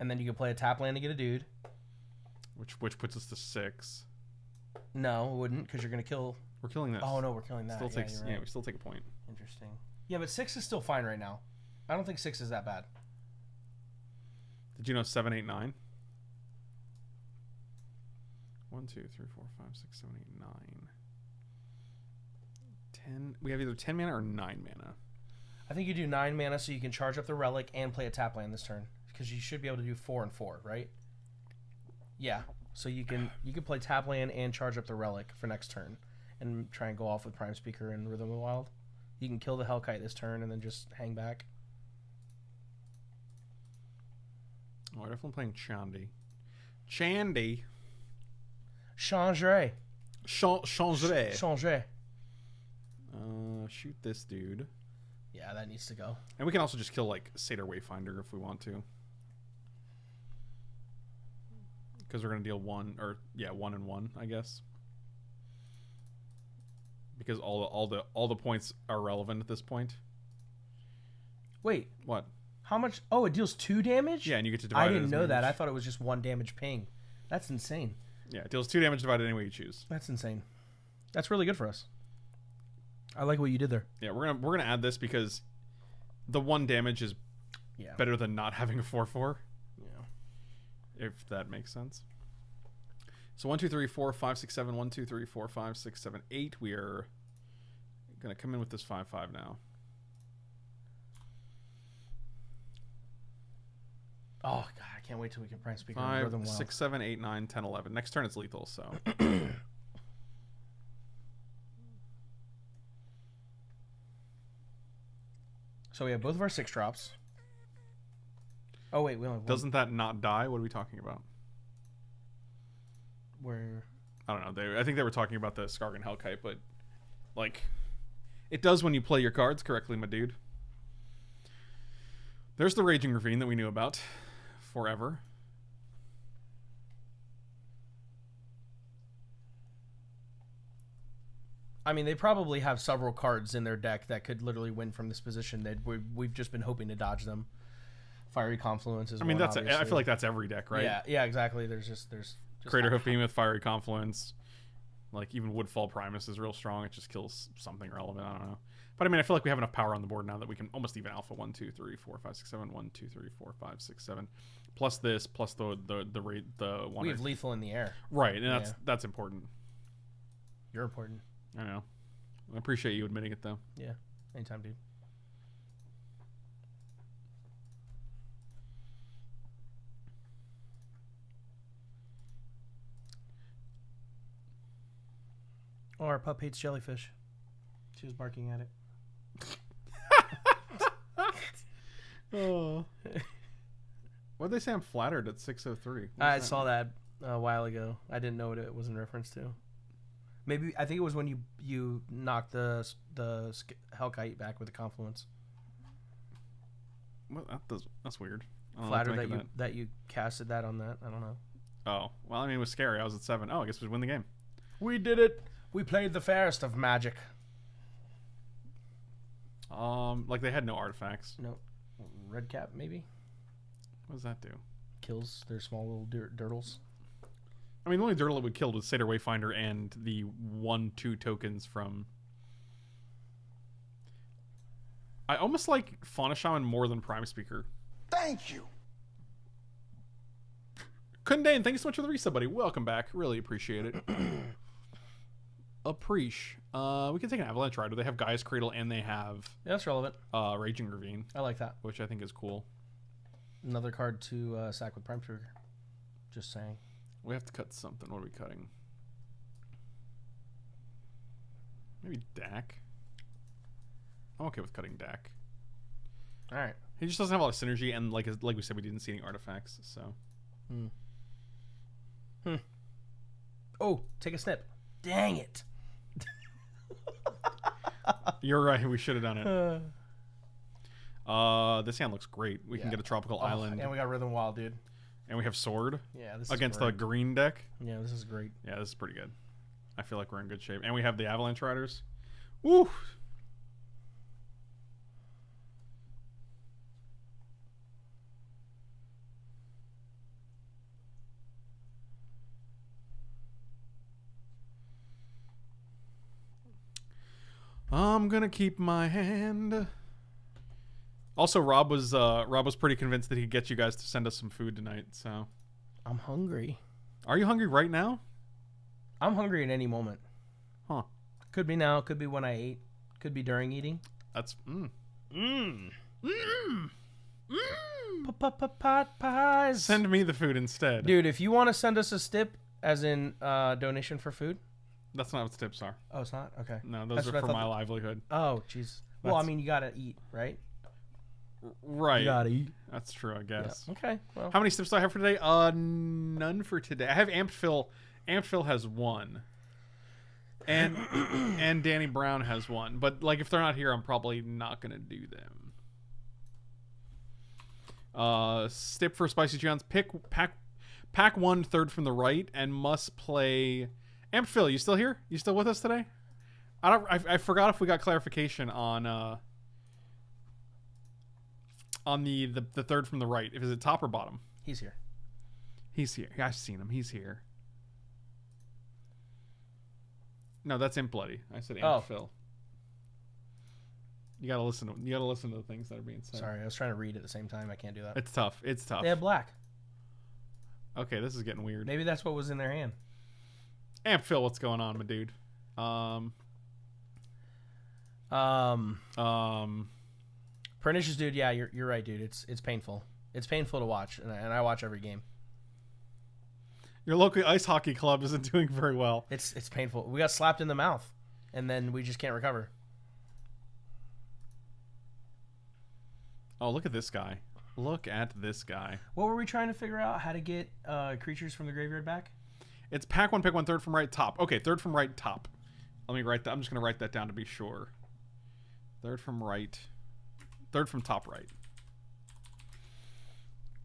and then you can play a tap land to get a dude, which puts us to 6. No, it wouldn't, because you're gonna kill. We're killing this. Oh no, we're killing that. Still takes, yeah, right. Yeah, we still take a point. Interesting. Yeah, but 6 is still fine right now. I don't think 6 is that bad. Did you know 7, 8, 9? 1, 2, 3, 4, 5, 6, 7, 8, 9. 10. We have either 10 mana or 9 mana. I think you do 9 mana so you can charge up the relic and play a tap land this turn. Because you should be able to do 4 and 4, right? Yeah. So you can play tap land and charge up the relic for next turn. And try and go off with Prime Speaker and Rhythm of the Wild. You can kill the Hellkite this turn and then just hang back. Oh, we're definitely playing Chandy. Chandy. Chandra. Chandra. Chandra. Shoot this dude. Yeah, that needs to go. And we can also just kill, like, Satyr Wayfinder if we want to. Because we're going to deal 1 and 1, I guess. Because all the points are relevant at this point. Wait. What? How much? Oh, it deals 2 damage? Yeah, and you get to divide it. I didn't know that. I thought it was just 1 damage ping. That's insane. Yeah, it deals 2 damage divided any way you choose. That's insane. That's really good for us. I like what you did there. Yeah, we're gonna add this because the 1 damage is better than not having a 4/4. Yeah. If that makes sense. So 1, 2, 3, 4, 5, 6, 7. 1, 2, 3, 4, 5, 6, 7, 8. We are gonna come in with this 5/5 now. Oh god, I can't wait till we can Prime Speaker. 5, 6, 7, 8, 9, 10, 11. Next turn it's lethal, so. So we have both of our 6 drops. Oh wait, we only have 1. Doesn't that not die? What are we talking about? Where? I don't know. I think they were talking about the Skargan Hellkite, but like, it does when you play your cards correctly, my dude. There's the Raging Ravine that we knew about forever. I mean, they probably have several cards in their deck that could literally win from this position. That we've just been hoping to dodge them. Fiery Confluence is. I mean, one, that's. I feel like that's every deck, right? Yeah, yeah, exactly. There's Crater Hoof Beam with Fiery Confluence. Like even Woodfall Primus is real strong. It just kills something relevant. I don't know. But I mean, I feel like we have enough power on the board now that we can almost even alpha 1, 2, 3, 4, 5, 6, 7. 1, 2, 3, 4, 5, 6, 7. Plus this, plus the rate, the one. We have lethal in the air. Right, and that's important. You're important. I know. I appreciate you admitting it, though. Yeah. Anytime, dude. Oh, our pup hates jellyfish. She was barking at it. Oh. What'd they say? I'm flattered at 6:03. I saw that a while ago. I didn't know what it was in reference to. Maybe I think it was when you knocked the Hellkite back with the Confluence. Well, that's weird. Flattered that you casted that on that. I don't know. Oh well, I mean it was scary. I was at 7. Oh, I guess we win the game. We did it. We played the fairest of Magic. Like they had no artifacts. No, red cap maybe. What does that do? Kills their small little dirtles. I mean, the only dirtle it would kill was Satyr Wayfinder and the 1/2 tokens from. I almost like Fauna Shaman more than Prime Speaker. Thank you. Kundane, thank you so much for the resub, buddy. Welcome back. Really appreciate it. Appreciate. We can take an Avalanche Rider. They have Gaia's Cradle and they have. Yeah, that's relevant. Raging Ravine. I like that. Which I think is cool. Another card to sack with Prime Speaker. Just saying. We have to cut something. What are we cutting? Maybe Dak. I'm okay with cutting Dak. All right. He just doesn't have a lot of synergy, and like we said, we didn't see any artifacts. So. Hmm. Hmm. Oh, take a snip. Dang it. You're right. We should have done it. This hand looks great. We can get a tropical island. And we got Rhythm Wild, dude. And we have Sword. Yeah, this is against the green deck. Yeah, this is great. Yeah, this is pretty good. I feel like we're in good shape. And we have the Avalanche Riders. Woo! I'm gonna keep my hand. Also, Rob was pretty convinced that he'd get you guys to send us some food tonight. So I'm hungry. Are you hungry right now? I'm hungry at any moment. Huh? Could be now. Could be when I ate. Could be during eating. That's pot pies. Send me the food instead, dude. If you want to send us a stip, as in donation for food. That's not what stips are. Oh, it's not? Okay. No, those are for my livelihood. Oh, jeez. Well, I mean, you gotta eat, right? Right. You gotta eat. That's true, I guess. Yeah. Okay. Well. How many stips do I have for today? None for today. I have Amped Phil. Amped Phil has one. And and Danny Brown has one. But like, if they're not here, I'm probably not gonna do them. Stip for Spicy John's. Pack one third from the right and must play. Amped Phil, you still here? You still with us today? I forgot if we got clarification on the third from the right. If is it top or bottom? He's here. He's here. I've seen him. He's here. No, that's Imp Bloody. I said Amped Phil. You gotta listen. You gotta listen to the things that are being said. Sorry, I was trying to read at the same time. I can't do that. It's tough. It's tough. They have black. Okay, this is getting weird. Maybe that's what was in their hand. Amped Phil, what's going on, my dude? Pernicious dude, yeah, you're right, dude. It's painful. It's painful to watch, and I watch every game. Your local ice hockey club isn't doing very well. It's painful. We got slapped in the mouth, and then we just can't recover. Oh, look at this guy. Look at this guy. What were we trying to figure out? How to get creatures from the graveyard back? It's pack one, pick one, third from right, top. Okay, third from right, top. Let me write that. I'm just going to write that down to be sure. Third from right. Third from top right.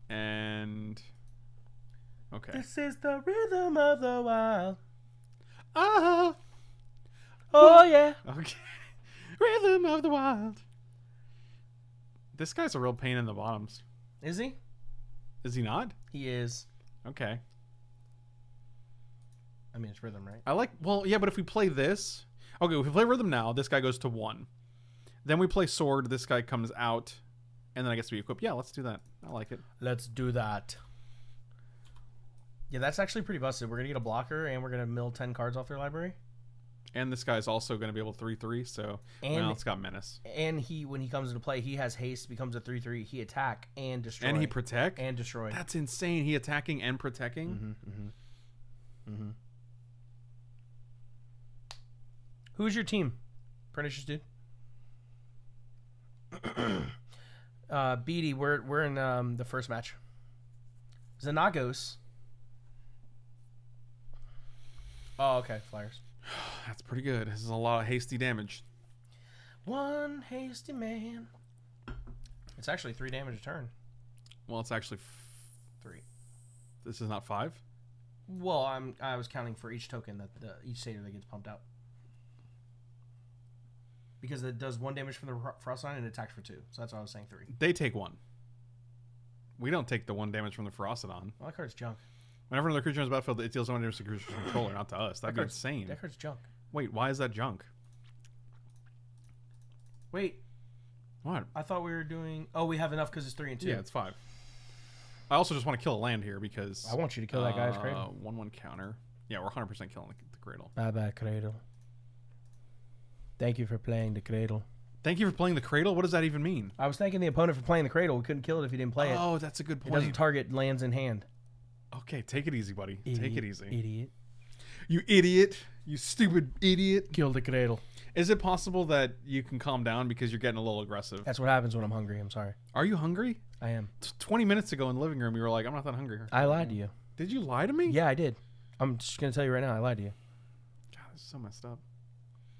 And... okay. This is the rhythm of the wild. Oh. Oh, yeah. Okay. Rhythm of the wild. This guy's a real pain in the bottoms. Is he? Is he not? He is. Okay. I mean, it's rhythm, right? I like... well, yeah, but if we play this... okay, if we play rhythm now, this guy goes to one. Then we play sword, this guy comes out. And then I guess we equip. Yeah, let's do that. I like it. Let's do that. Yeah, that's actually pretty busted. We're going to get a blocker, and we're going to mill 10 cards off their library. And this guy's also going to be able to 3-3, so... and, well, it's got menace. And he, when he comes into play, he has haste, becomes a 3-3. He attack and destroy. And he protect? And destroy. That's insane. He attacking and protecting? Mm-hmm. Mm-hmm. Who's your team, Pernicious dude? Beatty, we're in the first match. Xenagos. Oh, okay, Flyers. That's pretty good. This is a lot of hasty damage. One hasty man. It's actually 3 damage a turn. Well, it's actually 3. This is not 5. Well, I was counting for each token that each satyr that gets pumped out. Because it does 1 damage from the Frostline and attacks for 2. So that's why I was saying 3. They take 1. We don't take the 1 damage from the Frostodon. Well, that card's junk. Whenever another creature on the battlefield, it deals 1 damage to the creature's controller, not to us. That'd be insane. That card's junk. Wait, why is that junk? Wait. What? I thought we were doing... oh, we have enough because it's 3 and 2. Yeah, it's 5. I also just want to kill a land here because... I want you to kill that guy's cradle. 1-1 counter. Yeah, we're 100% killing the cradle. Bye-bye, cradle. Thank you for playing the cradle. Thank you for playing the cradle? What does that even mean? I was thanking the opponent for playing the cradle. We couldn't kill it if he didn't play it. Oh, that's a good point. It doesn't target lands in hand. Okay, take it easy, buddy. Idiot. Take it easy. Idiot. You idiot. You stupid idiot. Kill the cradle. Is it possible that you can calm down because you're getting a little aggressive? That's what happens when I'm hungry. I'm sorry. Are you hungry? I am. 20 minutes ago in the living room, you were like, I'm not that hungry. I lied to you. Did you lie to me? Yeah, I did. I'm just going to tell you right now, I lied to you. God, this is so messed up.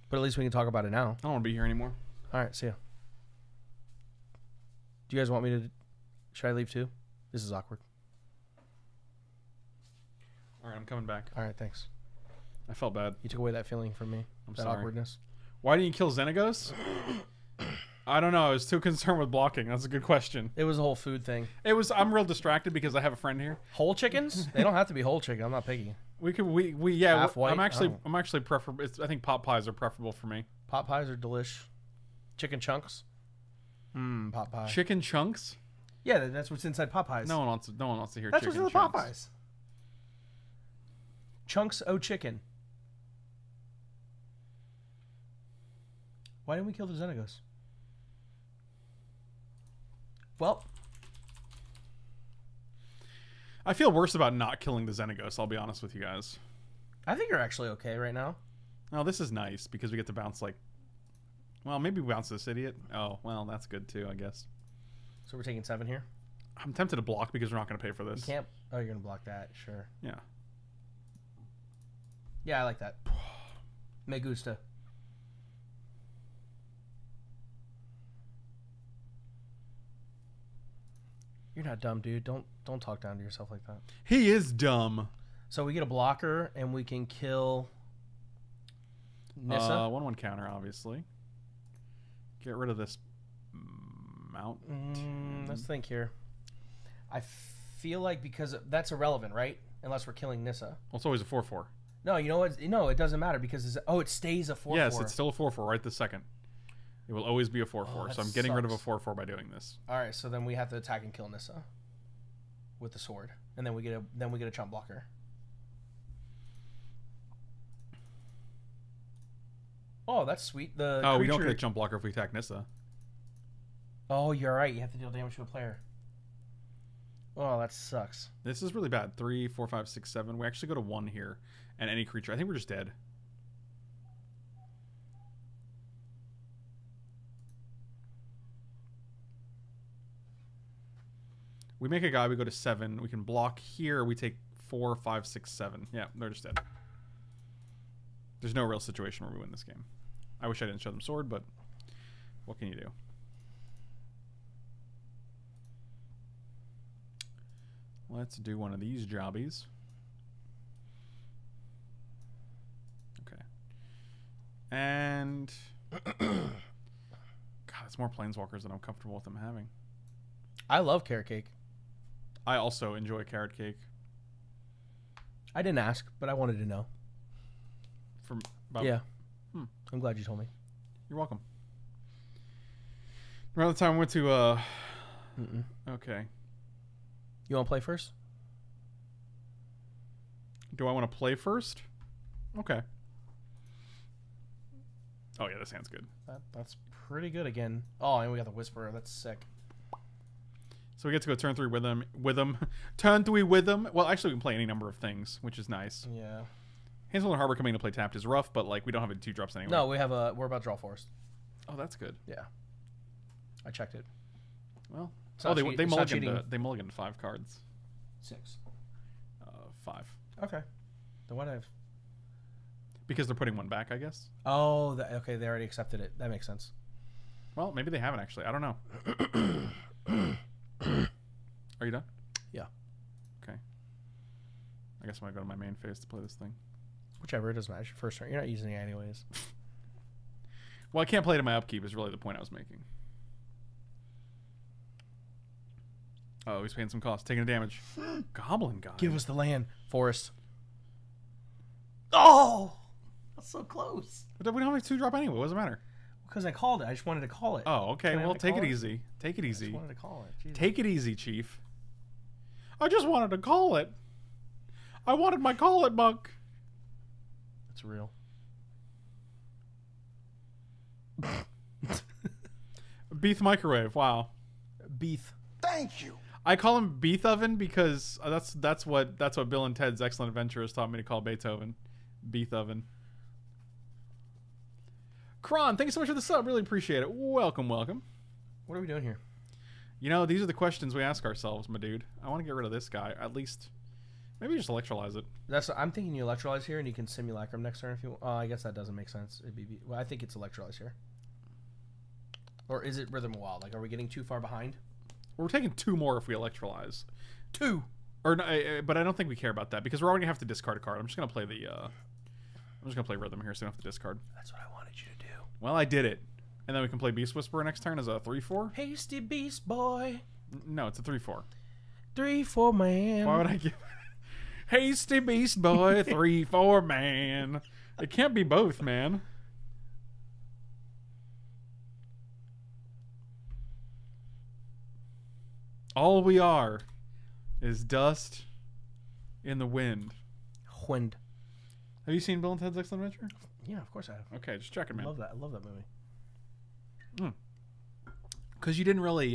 But at least we can talk about it now. I don't want to be here anymore. All right, see ya. Do you guys want me to... should I leave too? This is awkward. All right, I'm coming back. All right, thanks. I felt bad. You took away that feeling from me. I'm sorry. That awkwardness. Why didn't you kill Xenagos? I don't know. I was too concerned with blocking. That's a good question. It was a whole food thing. It was. I'm real distracted because I have a friend here. Whole chickens? They don't have to be whole chicken. I'm not picky. We could yeah. Half white? I'm actually preferable. I think pot pies are preferable for me. Pot pies are delish. Chicken chunks. Mmm, Popeye. Chicken chunks? Yeah, that's what's inside Popeyes. No one wants to hear that's chicken chunks. That's what's in the Popeyes. Chunks o' chicken. Why didn't we kill the Xenagos? Well, I feel worse about not killing the Xenagos, I'll be honest with you guys. I think you're actually okay right now. Oh, this is nice because we get to bounce like... Well, maybe we bounce this idiot. Oh, well, that's good too, I guess. So we're taking 7 here? I'm tempted to block because we're not going to pay for this. You can't... Oh, you're going to block that, sure. Yeah. Yeah, I like that. Me gusta. You're not dumb, dude. Don't talk down to yourself like that. He is dumb. So we get a blocker, and we can kill Nissa. 1/1 counter, obviously. Get rid of this mount. Let's think here. I feel like because that's irrelevant, right? Unless we're killing Nissa. Well, it's always a 4/4. No, you know what? No, it doesn't matter because it's, oh, it stays a 4/4. Yes, it's still a 4/4 right this second. It will always be a 4/4, so I'm getting rid of a 4/4 by doing this. All right, so then we have to attack and kill Nissa with the sword, and then we get a chump blocker. Oh, that's sweet. The oh, creature... we don't get a chump blocker if we attack Nissa. Oh, you're right. You have to deal damage to a player. Oh, that sucks. This is really bad. 3, 4, 5, 6, 7. We actually go to 1 here, and any creature. I think we're just dead. We make a guy, we go to 7. We can block here. We take 4, 5, 6, 7. Yeah, they're just dead. There's no real situation where we win this game. I wish I didn't show them sword, but what can you do? Let's do one of these jobbies. Okay. And... God, it's more planeswalkers than I'm comfortable with them having. I love carrot cake. I also enjoy carrot cake. I didn't ask, but I wanted to know. From about yeah. I'm glad you told me. You're welcome. Around the time we went to Okay. You want to play first? Do I want to play first? Okay. Oh yeah, this hand's good. That's pretty good again. Oh, and we got the Whisperer. That's sick. So we get to go turn 3 with them. Well, actually, we can play any number of things, which is nice. Yeah. Hansel and Harbor coming to play tapped is rough, but like we don't have any 2-drops anyway. No, we have a. We're about to draw forest. Oh, that's good. Yeah. I checked it. Well. Oh, they mulliganed 5 cards. 6. 5. Okay. Then what have? Because they're putting 1 back, I guess. Oh, okay. They already accepted it. That makes sense. Well, maybe they haven't actually. I don't know. Are you done? Yeah. Okay. I guess I'm gonna go to my main phase to play this thing. Whichever, it doesn't matter. It's your first turn. You're not using it anyways. Well, I can't play it in my upkeep is really the point I was making. Oh, he's paying some cost. Taking a damage. Goblin guy. Give us the land. Forest. Oh! That's so close. But we don't have a 2-drop anyway. What does it matter? Because I called it. I just wanted to call it. Oh, okay. Well, take it easy. Take it easy. I just wanted to call it. Jesus. Take it easy, Chief. I just wanted to call it. I wanted my call it bunk. That's real. Beef microwave. Wow. Beef. Thank you. I call him Beef Oven because that's what Bill and Ted's Excellent Adventurers taught me to call Beethoven. Beef Oven. Kron, thank you so much for the sub. Really appreciate it. Welcome, welcome. What are we doing here? You know, these are the questions we ask ourselves, my dude. I want to get rid of this guy. At least, maybe just electrolyze it. That's. I'm thinking you electrolyze here, and you can simulacrum next turn if you. I guess that doesn't make sense. It'd be. Well, I think it's electrolyze here. Or is it Rhythm of the Wild? Like, are we getting too far behind? We're taking 2 more if we electrolyze. 2. Or no, but I don't think we care about that because we're already gonna have to discard a card. I'm just gonna play the. I'm just gonna play Rhythm here, so I don't have to discard. That's what I wanted you to do. Well, I did it. And then we can play Beast Whisperer next turn as a 3/4. Hasty Beast Boy. No, it's a 3/4. 3/4 man. Why would I give Hasty Beast Boy 3/4 man? It can't be both, man. All we are is dust in the wind. Wind. Have you seen Bill and Ted's Excellent Adventure? Yeah, of course I have. Okay, just checking, man. I love that. I love that movie. Because you didn't really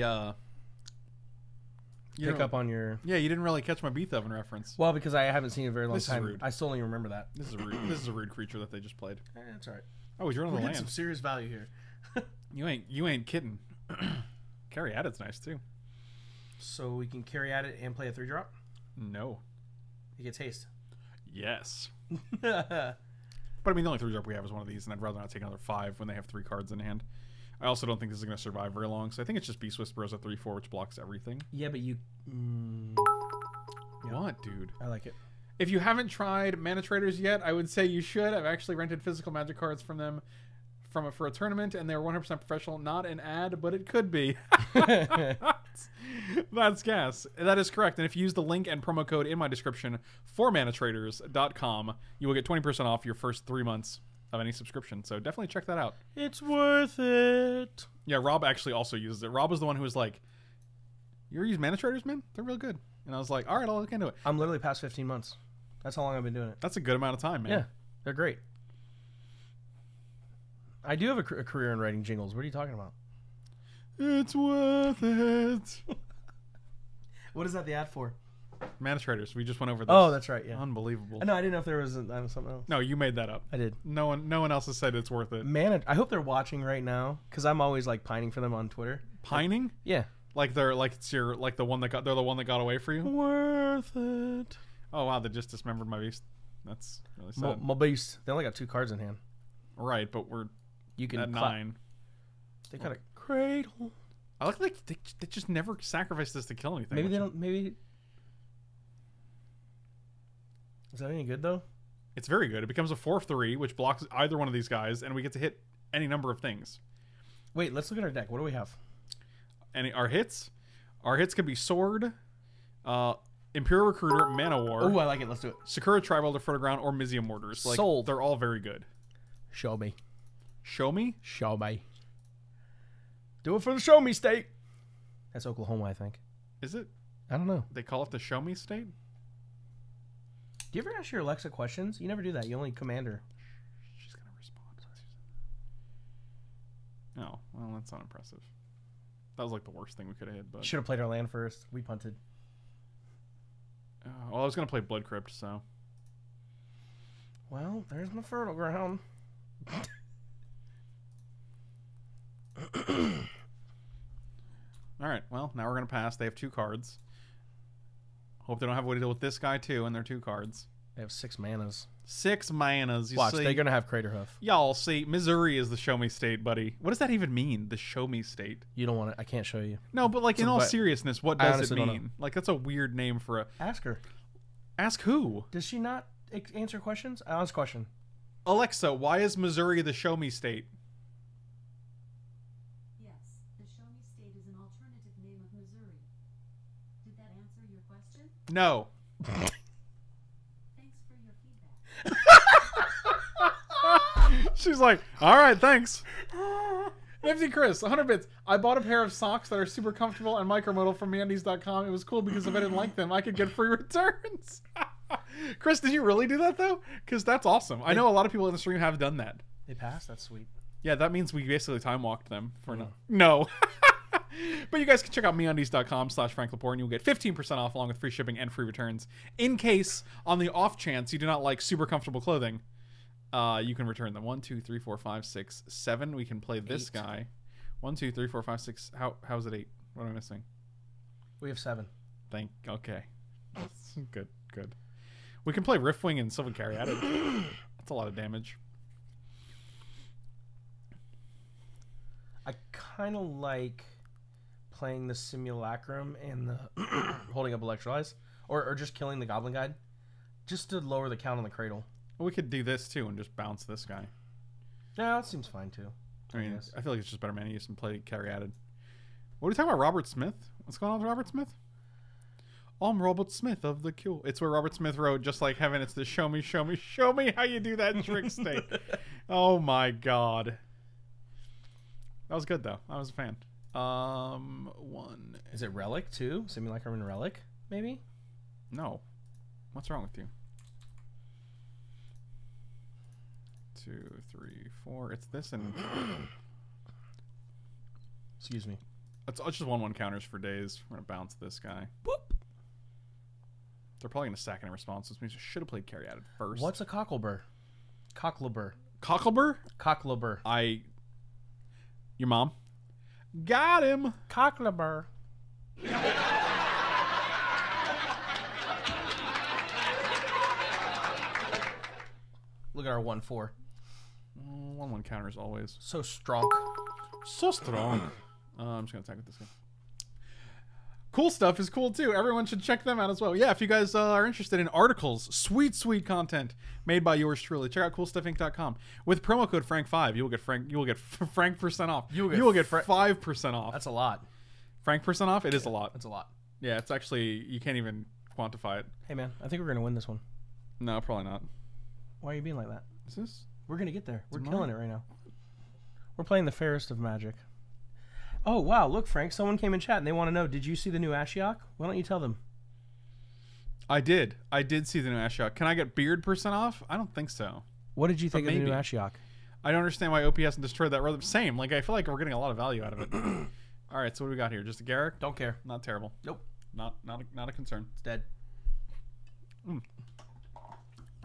pick up on your... Yeah, you didn't really catch my Beethoven reference. Well, because I haven't seen it in a very long time. Rude. I still only remember that. This is rude. This is a rude creature that they just played. That's all right. Oh, he's running the land. Some serious value here. you ain't kidding. Caryatid's nice too. So we can Caryatid and play a 3-drop? No. You get haste. Yes. But I mean, the only 3-drop we have is one of these, and I'd rather not take another 5 when they have 3 cards in hand. I also don't think this is going to survive very long, so I think it's just Beast Whisperer's a 3/4, which blocks everything. Yeah, but you... What, dude? I like it. If you haven't tried Mana Traders yet, I would say you should. I've actually rented physical Magic cards from them for a tournament, and they're 100% professional. Not an ad, but it could be. That's gas. That is correct. And if you use the link and promo code in my description for manatraders.com, you will get 20% off your first 3 months of any subscription. So definitely check that out. It's worth it. Yeah, Rob actually also uses it. Rob was the one who was like, you ever use Mana Traders, man? They're real good. And I was like, all right, I'll look into it. I'm literally past 15 months. That's how long I've been doing it. That's a good amount of time, man. Yeah, they're great. I do have a career in writing jingles. What are you talking about? It's worth it. What is that the ad for? Mana Traders. We just went over this. Oh, that's right. Yeah. Unbelievable. No, I didn't know if there was something else. No, you made that up. I did. No one else has said it's worth it. Mana. I hope they're watching right now because I'm always like pining for them on Twitter. Pining? Like, yeah. Like they're like it's your like the one that got they're the one that got away for you. Worth it. Oh wow, they just dismembered my beast. That's really sad. My beast. They only got 2 cards in hand. Right, but we're you can at 9. They got a cradle. I look like they just never sacrificed this to kill anything. Maybe they don't. Maybe. Is that any good though? It's very good. It becomes a 4/3, which blocks either one of these guys, and we get to hit any number of things. Wait, let's look at our deck. What do we have? Any our hits? Our hits can be Sword, Imperial Recruiter, Mana War. Oh, I like it. Let's do it. Sakura Tribal, Fertile Ground, or Mizzia Mortars. Like, sold. They're all very good. Show me. Show me. Show me. Do it for the show me state. That's Oklahoma, I think. Is it? I don't know. They call it the show me state. Do you ever ask your Alexa questions? You never do that. You only command her. She's gonna respond. Oh, well, that's not impressive. That was like the worst thing we could have hit. But should have played our land first. We punted. Well, I was gonna play Blood Crypt, so. Well, there's my Fertile Ground. All right. Well, now we're gonna pass. They have 2 cards. Hope they don't have a way to deal with this guy, too, and their 2 cards. They have 6 manas. 6 manas. You watch, see, they're going to have Crater Hoof. Y'all see, Missouri is the show me state, buddy. What does that even mean, the show me state? You don't want to, I can't show you. No, but like, so, in all seriousness, what does it mean? Like, that's a weird name for a... Ask her. Ask who? Does she not answer questions? I ask a question. Alexa, why is Missouri the show me state? No. Thanks for your feedback. She's like, all right, thanks. Nifty Chris, 100 bits. I bought a pair of socks that are super comfortable and micromodal from MeUndies.com. It was cool because if I didn't like them, I could get free returns. Chris, did you really do that, though? Because that's awesome. I know a lot of people in the stream have done that. They passed? That's sweet. Yeah, that means we basically time-walked them for no. But you guys can check out MeUndies.com/FrankLaporte and you'll get 15% off along with free shipping and free returns. In case, on the off chance, you do not like super comfortable clothing, you can return them. 1, 2, 3, 4, 5, 6, 7. We can play this guy. 1, 2, 3, 4, 5, 6. How is it 8? What am I missing? We have 7. Okay. Good. We can play Riftwing and Sylvan Caryatid. That's a lot of damage. I kind of like... playing the Simulacrum and the holding up Electrolyze, or just killing the Goblin Guide, just to lower the count on the Cradle. Well, we could do this too and just bounce this guy. Yeah, that seems fine too. I mean, I feel like it's just better mana use and play Caryatid. What are we talking about, Robert Smith? What's going on with Robert Smith? I'm Robert Smith of the Cure. It's where Robert Smith wrote, just like heaven, it's the show me how you do that trick steak. Oh my god. That was good though. I was a fan. One. Is it Relic too? Simulacrum and Relic, maybe? No. What's wrong with you? 2, 3, 4. It's this and. Excuse me. It's just 1/1 counters for days. We're gonna bounce this guy. Boop. They're probably gonna sack in response, which means we should have played Caryatid first. What's a Cocklebur? Cocklebur. Cocklebur? Cocklebur. I. Your mom. Got him. Cocklebur. Look at our 1/4. 1/1 counters always. So strong. So strong. I'm just gonna attack with this guy. Cool Stuff is cool too. Everyone should check them out as well. Yeah, if you guys are interested in articles, sweet content made by yours truly, check out coolstuffinc.com. With promo code Frank5, you will get Frank% off. You will get 5% off. That's a lot. Frank% off. It is a lot. That's a lot. Yeah, it's actually you can't even quantify it. Hey man, I think we're gonna win this one. No, probably not. Why are you being like that? Is this? We're gonna get there. We're killing it right now. We're playing the fairest of magic. Oh, wow, look, Frank, someone came in chat and they want to know, did you see the new Ashiok? Why don't you tell them? I did. I did see the new Ashiok. Can I get Beard % off? I don't think so. What did you think of the new Ashiok? I don't understand why OP hasn't destroyed that rhythm. Same. Like, I feel like we're getting a lot of value out of it. All right, so what do we got here? Just a Garrick? Don't care. Not terrible. Nope. Not a concern. It's dead. Mm.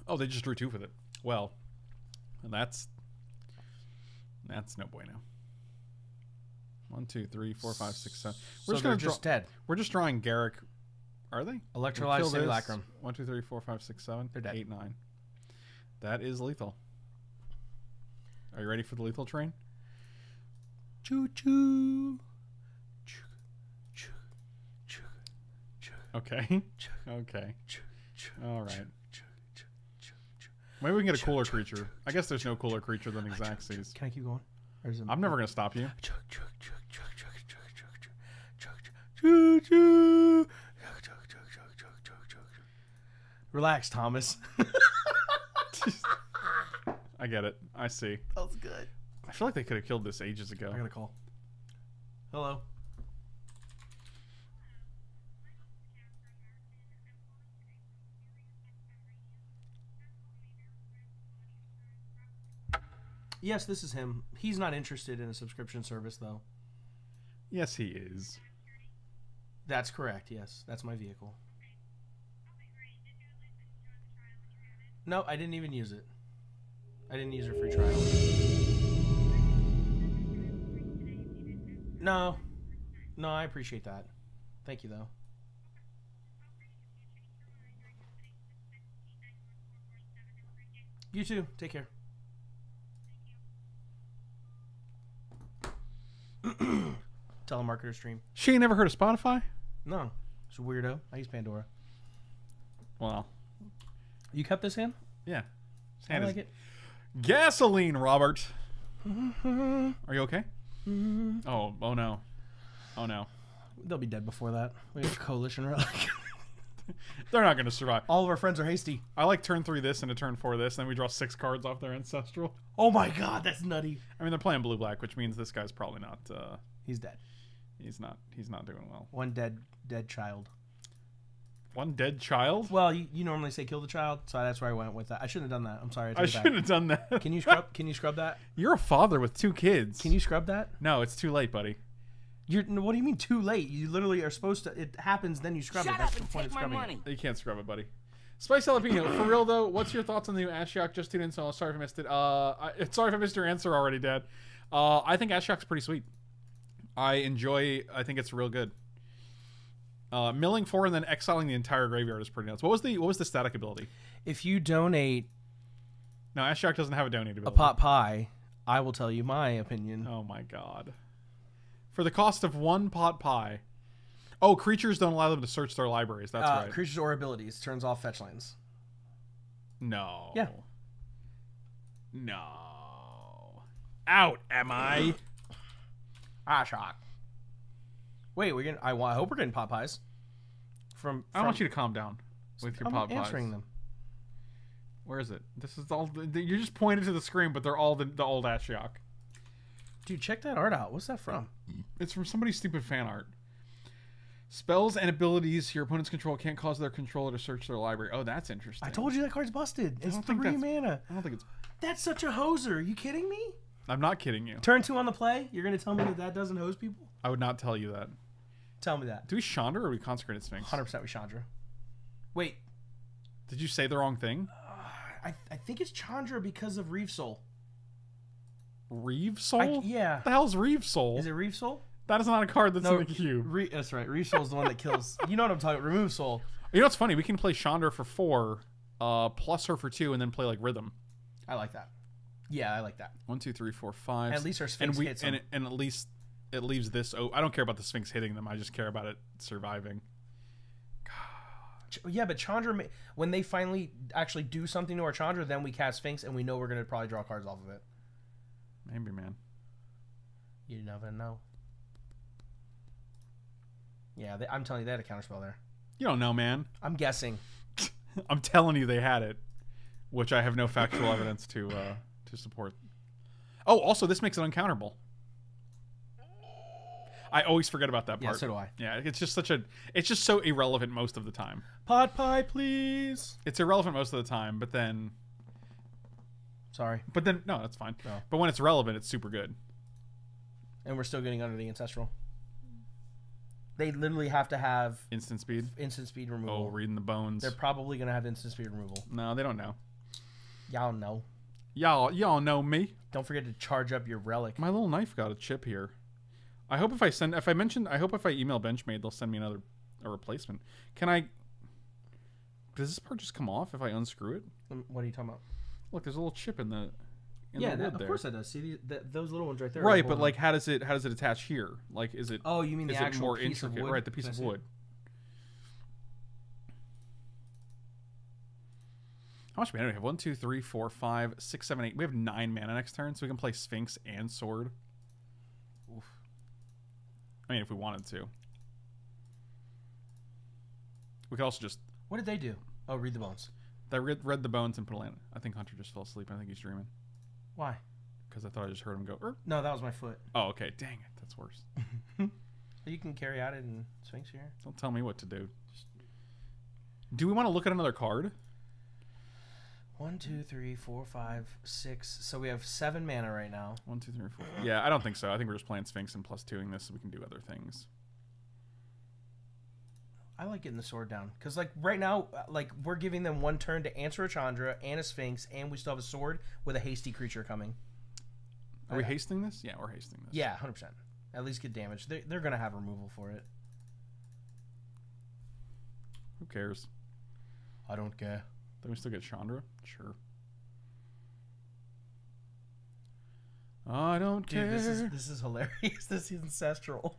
Oh, they just drew 2 with it. Well, that's no bueno. 1, 2, 3, 4, 5, 6, 7. We're so just gonna just dead. We're just drawing Garrick. Are they? Electrolyze Simulacrum. 1, 2, 3, 4, 5, 6, 7. They're dead. 8, 9. That is lethal. Are you ready for the lethal train? Choo choo. Choo choo choo choo. Okay. Okay. All right. Maybe we can get a cooler creature. I guess there's no cooler creature than Xaxes. Can I keep going? I'm never gonna stop you. Relax, Thomas. I get it. I see. That was good. I feel like they could have killed this ages ago. I gotta call. Hello. Yes, this is him. He's not interested in a subscription service, though. Yes, he is. That's correct, yes. That's my vehicle. No, I didn't even use it. I didn't use her free trial. No. No, I appreciate that. Thank you, though. You too. Take care. Telemarketer stream. She ain't never heard of Spotify? No. It's a weirdo. I use Pandora. Wow. You kept this in? Yeah. I like it. Gasoline, Robert. Are you okay? Oh no. Oh no. They'll be dead before that. We have a coalition relic. They're not going to survive. All of our friends are hasty. I like turn 3 this and a turn 4 this, and then we draw 6 cards off their ancestral. Oh my god, that's nutty. I mean, they're playing blue-black, which means this guy's probably not... he's dead. He's not doing well. One dead child. One dead child? Well, you normally say kill the child, so that's where I went with that. I shouldn't have done that. I'm sorry. I shouldn't have done that. Can you scrub that? You're a father with 2 kids. Can you scrub that? No, it's too late, buddy. What do you mean too late? You literally are supposed to. It happens, then you scrub it. That's the point of scrubbing it. You can't scrub it, buddy. Spice Jalapeno, for real though, what's your thoughts on the new Ashiok? Just tuned in, so sorry if I missed it. Sorry if I missed your answer already, Dad. I think Ashiok's pretty sweet. I think it's real good. Milling 4 and then exiling the entire graveyard is pretty nuts. What was the static ability? If you donate. No, Ashiok doesn't have a donate ability. A pot pie. I will tell you my opinion. Oh my god. For the cost of 1 pot pie. Oh, creatures don't allow them to search their libraries. That's right. Creatures or abilities. Turns off fetch lands. No. Yeah. No. Out, am I? Ashiok. Wait, we're getting... I hope we're getting pot pies. I want you to calm down with your pot pies. I'm answering them. Where is it? This is all... You just pointed to the screen, but they're all the old Ashiok. Dude, check that art out. What's that from? It's from somebody's stupid fan art. Spells and abilities your opponent's control can't cause their controller to search their library. Oh, that's interesting. I told you that card's busted. It's 3 mana. I don't think it's... That's such a hoser. Are you kidding me? I'm not kidding you. Turn 2 on the play? You're going to tell me that that doesn't hose people? I would not tell you that. Tell me that. Do we Chandra or do we Consecrated Sphinx? 100% we Chandra. Wait. Did you say the wrong thing? I think it's Chandra because of Reeve Soul. Reeve Soul? Yeah. What the hell's Reeve Soul? Is it Reeve Soul? That is not a card that's in the cube. That's right. Reeve Soul is the one that kills. You know what I'm talking about. Remove Soul. You know what's funny? We can play Chandra for 4, plus her for 2, and then play like Rhythm. I like that. Yeah, I like that. 1, 2, 3, 4, 5. And at least our Sphinx hits them. And at least it leaves this. Oh, I don't care about the Sphinx hitting them. I just care about it surviving. Yeah, but Chandra, when they finally actually do something to our Chandra, then we cast Sphinx, and we know we're going to probably draw cards off of it. Maybe, man. You never know. Yeah, I'm telling you, they had a counterspell there. You don't know, man. I'm guessing. I'm telling you they had it, which I have no factual evidence to support. Oh, also, this makes it uncounterable. I always forget about that part. Yeah, so do I. Yeah, it's just such a... It's just so irrelevant most of the time. Pot pie, please. It's irrelevant most of the time, but then... Sorry. But then... No, that's fine. No. But when it's relevant, it's super good. And we're still getting under the Ancestral. They literally have to have... Instant speed? Instant speed removal. Oh, reading the bones. They're probably going to have instant speed removal. No, they don't know. Y'all know. Y'all know me. Don't forget to charge up your relic. My little knife got a chip here. I hope if I email Benchmade, they'll send me a replacement. Can I... Does this part just come off if I unscrew it? What are you talking about? Look, there's a little chip in the... yeah, that, of course it does. See those little ones right there. Right, but like, how does it attach here? Like, is it? Oh, you mean the actual more piece intricate? Of wood? Right, the piece of wood. How much mana do we have? 1, 2, 3, 4, 5, 6, 7, 8. We have 9 mana next turn, so we can play Sphinx and Sword. Oof. I mean, if we wanted to, we could also just. What did they do? Oh, read the bones. They read the bones and put a land. I think Hunter just fell asleep. I think he's dreaming. Why? Because I thought I just heard him go. Er. No, that was my foot. Oh, okay. Dang it, that's worse. You can carry out it and Sphinx here. Don't tell me what to do. Just... Do we want to look at another card? 1, 2, 3, 4, 5, 6. So we have 7 mana right now. 1, 2, 3, 4. Yeah, I don't think so. I think we're just playing Sphinx and +2ing this, so we can do other things. I like getting the sword down because, like, right now, like, we're giving them 1 turn to answer a Chandra and a Sphinx, and we still have a sword with a hasty creature coming. Are we hasting this? Yeah, we're hasting this. Yeah, 100%. At least get damage. They're gonna have removal for it. Who cares? I don't care. Then we still get Chandra. Sure. I don't care. Dude, this is hilarious. This is ancestral.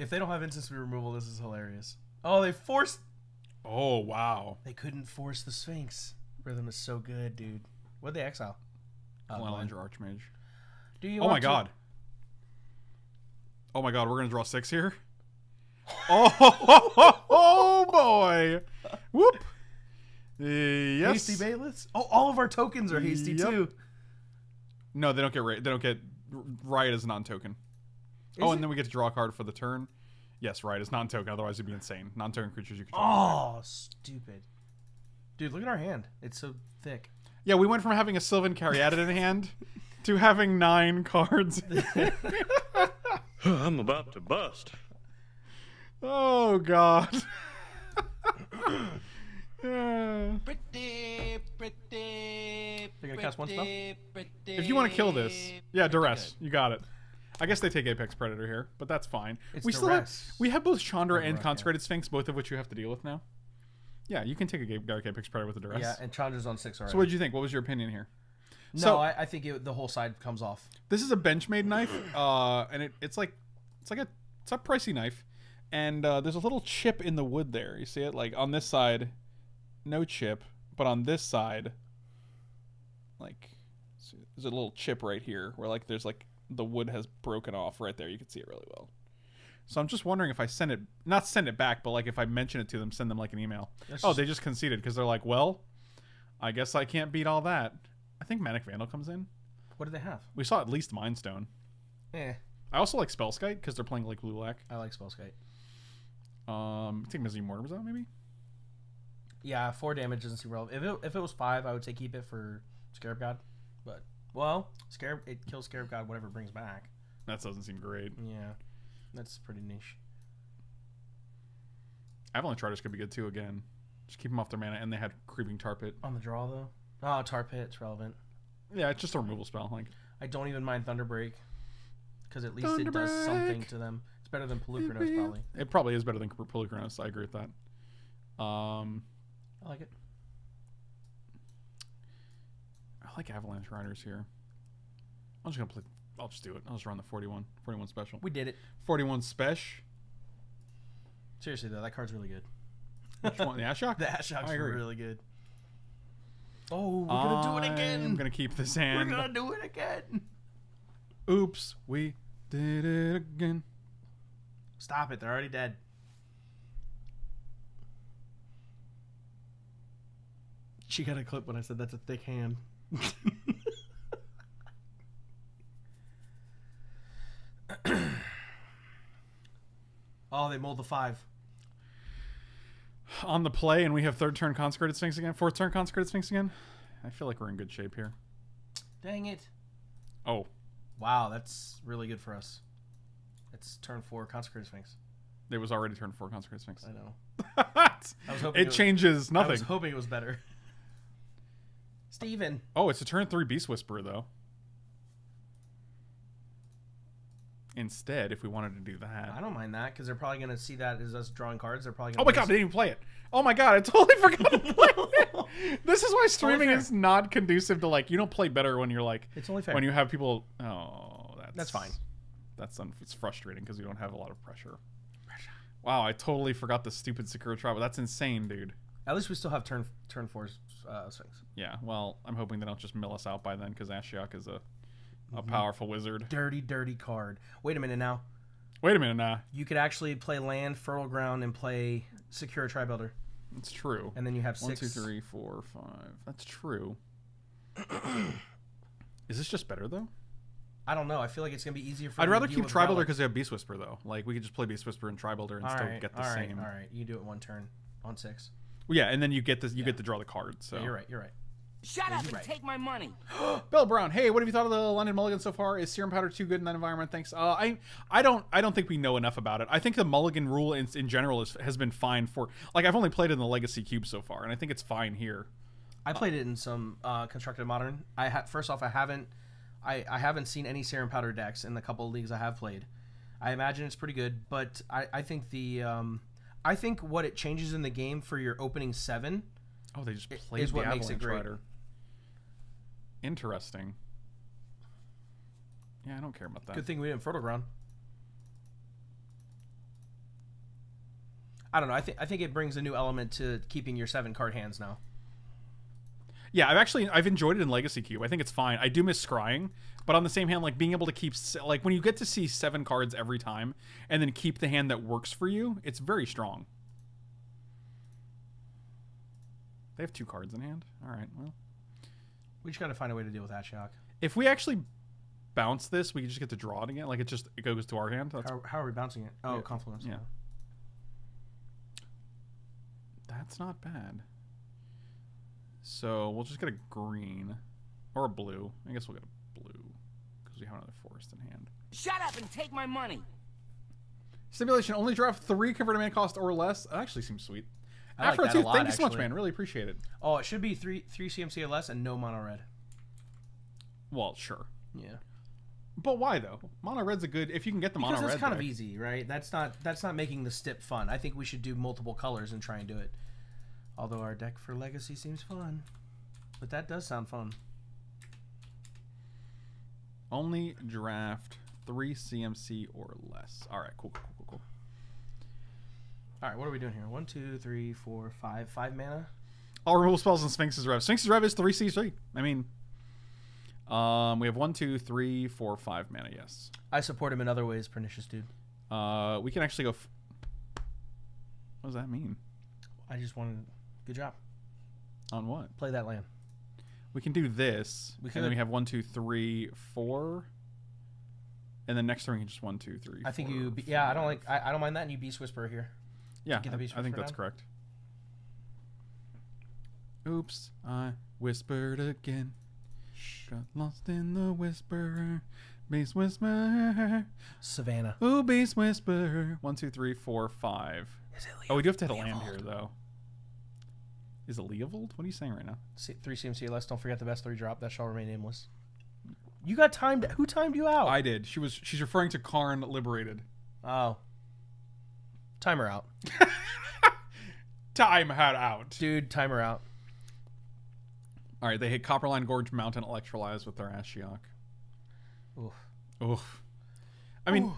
If they don't have instant speed removal, this is hilarious. Oh, they forced... Oh, wow. They couldn't force the Sphinx. Rhythm is so good, dude. What'd they exile? Landra Archmage. Do you oh my god. Oh, my God. We're going to draw 6 here? Oh, boy. Whoop. Yes. Hasty Bayless? Oh, all of our tokens are hasty, too. No, they don't get... They don't get... Riot is non-token. Oh, and then we get to draw a card for the turn. Yes, right. It's non-token. Otherwise, it'd be insane. Non-token creatures you control. Oh, stupid. Dude, look at our hand. It's so thick. Yeah, we went from having a Sylvan Caryatid in hand to having 9 cards. I'm about to bust. Oh, God. Yeah. They're going to cast 1 spell? If you want to kill this. Yeah, Duress. You got it. I guess they take Apex Predator here, but that's fine. It's we have both Chandra and Consecrated Sphinx, both of which you have to deal with now. Yeah, you can take a Garrick Apex Predator with the Duress. Yeah, and Chandra's on 6 already. So what did you think? What was your opinion here? No, so, I think the whole side comes off. This is a Benchmade knife, and it's a pricey knife, and there's a little chip in the wood there. You see it? Like on this side, no chip, but on this side, like there's a little chip right here where like there's like. The wood has broken off right there. You can see it really well. So I'm just wondering if I send it, not send it back, but like if I mention it to them, send them like an email. That's oh, they just conceded because they're like, well, I guess I can't beat all that. I think Manic Vandal comes in. What do they have? We saw at least Mind Stone. Eh. I also like Spellskite because they're playing like Lulak. I like Spellskite. I think Mizzy Mortar was out maybe. Yeah, 4 damage doesn't seem relevant. If it was 5, I would say keep it for Scarab God. But well, Scarab it kills Scarab God whatever it brings back. That doesn't seem great. Yeah, that's pretty niche. Avalanche Charters could be good too. Again, just keep them off their mana, and they had Creeping Tar Pit on the draw though. Oh, Tar Pit's relevant. Yeah, it's just a removal spell. Like I don't even mind Thunderbreak because at least it does something to them. It's better than Pelucranos probably. It probably is better than Pelucranos. I agree with that. I like it. I like Avalanche Riders here. I'm just gonna play. I'll just do it. I'll just run the 41. 41 special. We did it. 41 special. Seriously, though, that card's really good. Which one? The Ashok? The Ashok's really good. Oh, we're going to do it again. I'm going to keep this hand. We're going to do it again. Oops, we did it again. Stop it. They're already dead. She got a clip when I said that's a thick hand. Oh, they mold the 5. On the play, and we have 3rd turn Consecrated Sphinx again. 4th turn Consecrated Sphinx again. I feel like we're in good shape here. Dang it. Oh. Wow, that's really good for us. It's turn 4 Consecrated Sphinx. It was already turn 4 Consecrated Sphinx. I know. I was hoping it changes nothing. I was hoping it was better. Steven. Oh, it's a turn 3 Beast Whisperer, though. Instead, if we wanted to do that, I don't mind that because they're probably going to see that as us drawing cards. They're probably gonna oh my god, they didn't even play it. Oh my god, I totally forgot to play it. This is why streaming is not conducive to like you don't play better when you're like it's only fair when you have people. Oh, that's fine. That's it's frustrating because we don't have a lot of pressure. Wow, I totally forgot the stupid Secure Trap. That's insane, dude. At least we still have turn 4 Sphinx. Yeah, well, I'm hoping they don't just mill us out by then because Ashiok is a powerful wizard. Dirty, dirty card. Wait a minute now. Wait a minute now. You could actually play land, Fertile Ground, and play Secure Tribe Builder. It's true. And then you have 6. 1, 2, 3, 4, 5. That's true. Is this just better, though? I don't know. I feel like it's going to be easier for I'd rather keep Tribe Builder because they have Beast Whisperer, though. Like, we could just play Beast Whisperer and Tribe Builder and still get the same. All right, you do it 1 turn on 6. Well, yeah, and then you get, you get to draw the card. So. Yeah, you're right, you're right. Shut up and take my money. Bell Brown, hey, what have you thought of the London Mulligan so far? Is Serum Powder too good in that environment? Thanks. I don't think we know enough about it. I think the Mulligan rule in general has been fine for like I've only played it in the Legacy Cube so far, and I think it's fine here. I played it in some Constructed Modern. First off, I haven't seen any Serum Powder decks in the couple of leagues I have played. I imagine it's pretty good, but I think the I think what it changes in the game for your opening 7. Oh, they just played the Avalanche Rider. Interesting. Yeah, I don't care about that. Good thing we didn't Fertile Ground. I don't know. I think it brings a new element to keeping your 7 card hands now. Yeah, I've enjoyed it in Legacy Cube. I think it's fine. I do miss scrying, but on the same hand, like being able to keep like when you get to see 7 cards every time and then keep the hand that works for you, it's very strong. They have 2 cards in hand. All right, well. We just got to find a way to deal with Ashiok. If we actually bounce this, we can just get to draw it again. Like, it goes to our hand. That's how are we bouncing it? Oh, yeah. Confluence. Yeah. That's not bad. So, we'll just get a green. Or a blue. I guess we'll get a blue. Because we have another forest in hand. Shut up and take my money! Simulation. Only draft 3 converted mana cost or less. That actually seems sweet. Like Afro, too, thank you so much, man. Really appreciate it. Oh, it should be 3 CMC or less and no mono red. Well, sure. Yeah. But why though? Mono red's a good if you can get the mono red. Because it's kind of easy, right? That's not making the stip fun. I think we should do multiple colors and try and do it. Although our deck for Legacy seems fun, but that does sound fun. Only draft 3 CMC or less. All right, cool, cool, cool, cool. All right, what are we doing here? 1, 2, 3, 4, 5. 5 mana. All removal spells and Sphinx's Rev. Sphinx's Rev is 3 CC. I mean, we have 1, 2, 3, 4, 5 mana, yes. I support him in other ways, Pernicious Dude. We can actually go... What does that mean? I just wanted... Good job. On what? Play that land. We can do this. We and then we have 1, 2, 3, 4. And then next turn we can just 1, 2, 3. I think four, you. Yeah, I don't like. I don't mind that. And you Beast Whisperer here. Yeah, I think that's correct. Oops, I whispered again. Got lost in the whisperer. Beast Whisperer. Savannah. Ooh, Beast Whisperer. 1, 2, 3, 4, 5. Is it Leovold? Oh, we do have to hit a land here, though. Is it Leovold? What are you saying right now? 3 CMC less. Don't forget the best 3 drop. That shall remain nameless. You got timed. Who timed you out? I did. She's referring to Karn Liberated. Oh. Timer out. Time her out. Dude, timer out. All right, they hit Copperline, Gorge, Mountain, Electrolyze with their Ashiok. Oof. Oof. I mean,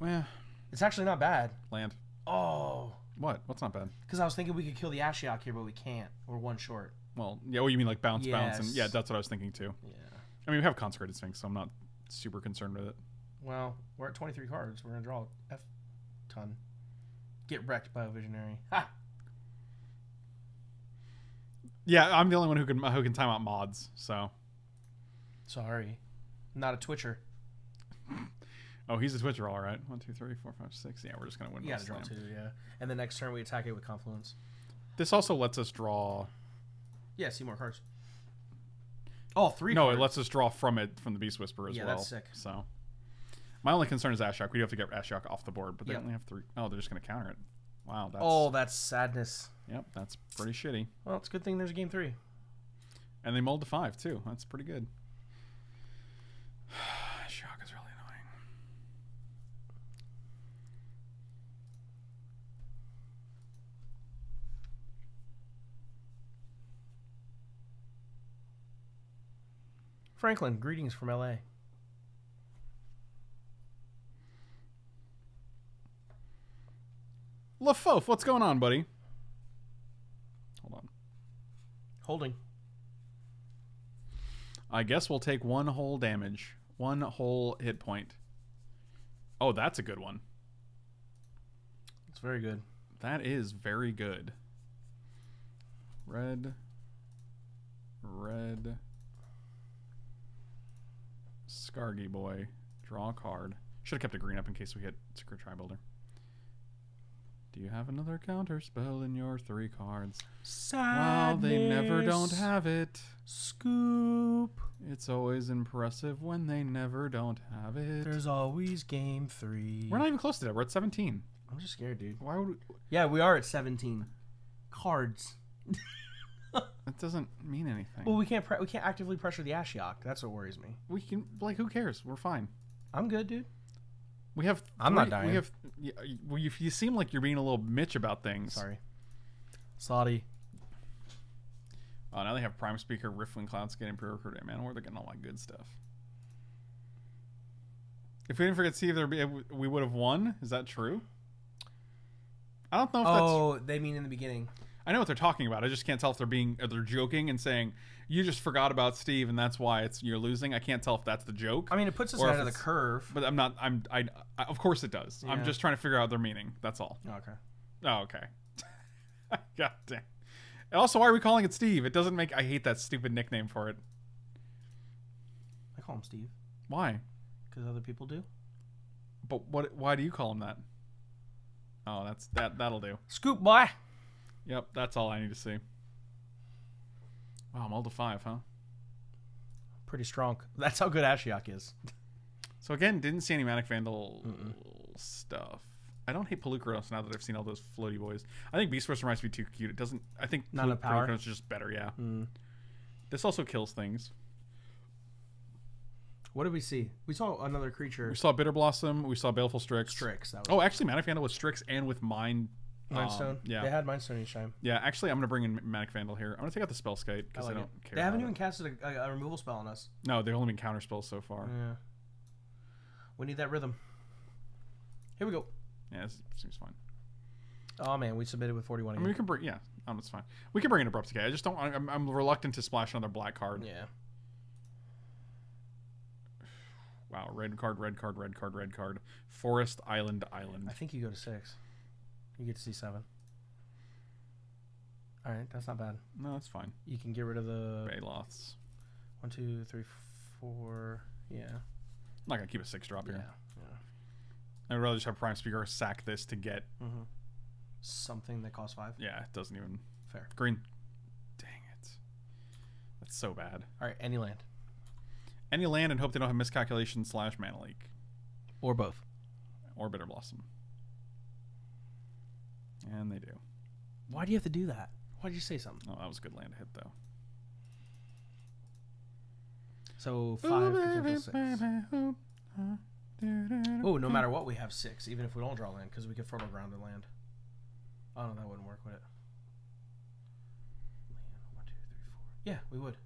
well, it's actually not bad. Land. Oh. What? What's not bad? Because I was thinking we could kill the Ashiok here, but we can't. We're 1 short. Well, yeah. Oh, you mean like bounce, bounce, and yeah, that's what I was thinking too. Yeah. I mean, we have Consecrated Sphinx, so I'm not super concerned with it. Well, we're at 23 cards. We're gonna draw a F ton. Get wrecked by a visionary. Ha. Yeah, I'm the only one who can time out mods. So, sorry, not a Twitcher. Oh, he's a Twitcher, all right. 1, 2, 3, 4, 5, 6. Yeah, we're just gonna win. Yeah, draw 2. Yeah, and the next turn we attack it with Confluence. This also lets us draw. Yeah, see more cards. Oh, 3. No, cards. It lets us draw from the Beast Whisperer as well. Yeah, that's sick. So, my only concern is Ashiok. We do have to get Ashiok off the board, but they only have 3. Oh, they're just gonna counter it. Wow. That's... Oh, that's sadness. Yep, that's pretty shitty. Well, it's a good thing there's a game 3. And they mulled to 5, too. That's pretty good. Shock is really annoying. Franklin, greetings from L.A. LaFof, what's going on, buddy? Hold on. Holding. I guess we'll take 1 whole damage. 1 whole hit point. Oh, that's a good one. It's very good. That is very good. Red. Red. Skargy boy. Draw a card. Should have kept a green up in case we hit Secret Tri-Builder. Do you have another counter spell in your 3 cards? Sadness. Wow, they never don't have it. Scoop. It's always impressive when they never don't have it. There's always game 3. We're not even close to that. We're at 17. I'm just scared, dude. Why would we... Yeah, we are at 17. Cards. That doesn't mean anything. Well, we can't actively pressure the Ashiok. That's what worries me. We can, like, who cares? We're fine. I'm good, dude. We have. I'm not dying. We have. Well, you seem like you're being a little Mitch about things. Sorry. Saudi. Oh, now they have Prime Speaker, Riftling Cloudskin, and Pre-Recruited Manowar. They're getting all that good stuff. If we didn't forget Steve, we would have won. Is that true? I don't know if that's. Oh, they mean in the beginning. I know what they're talking about. I just can't tell if they're being. If they're joking and saying you just forgot about Steve and that's why you're losing. I can't tell if that's the joke. I mean, it puts us out of the curve. But I'm not. I of course it does. Yeah. I'm just trying to figure out their meaning. That's all. Okay. Oh, okay. God damn. And also, why are we calling it Steve? It doesn't make. I hate that stupid nickname for it. I call him Steve. Why? Because other people do. But what? Why do you call him that? Oh, that's that. That'll do. Scoop boy. Yep, that's all I need to see. Wow, I'm all to 5, huh? Pretty strong. That's how good Ashiok is. So again, didn't see any Manic Vandal stuff. I don't hate Pelucranos now that I've seen all those floaty boys. I think Beast Whisperer might be too cute. It doesn't. I think Pelucranos is just better. Yeah. This also kills things. What did we see? We saw another creature. We saw Bitter Blossom. We saw Baleful Strix. Strix. That was actually, Manic Vandal with Strix and with Mind. Mindstone? Yeah. They had Mindstone each time. Yeah, actually, I'm going to bring in Manic Vandal here. I'm going to take out the Spellskite because I don't care. They haven't even casted a removal spell on us. No, they've only been counter spells so far. Yeah. We need that rhythm. Here we go. Yeah, this seems fine. Oh, man, we submitted with 41 again. I mean, we can bring... Yeah, it's fine. We can bring in Abrupt Decay. I just don't... I'm reluctant to splash another black card. Yeah. Wow, red card, red card, red card, red card. Forest, Island, Island. I think you go to 6. You get to see 7. All right, that's not bad. No, that's fine. You can get rid of the Baloths. One, two, three, four. Yeah. I'm not going to keep a 6-drop here. Yeah. I'd rather just have Prime Speaker sack this to get something that costs 5. Yeah, it doesn't even. Fair. Green. Dang it. That's so bad. All right, any land. Any land and hope they don't have miscalculation / mana leak. Or both. Or Bitter Blossom. And they do. Why do you have to do that? Why did you say something? Oh, that was a good land to hit, though. So 5 potential 6. Oh, no matter what, we have 6, even if we don't draw land, because we can fertile ground the land. Oh, no, that wouldn't work, would it? Land, 1, 2, 3, 4. Yeah, we would.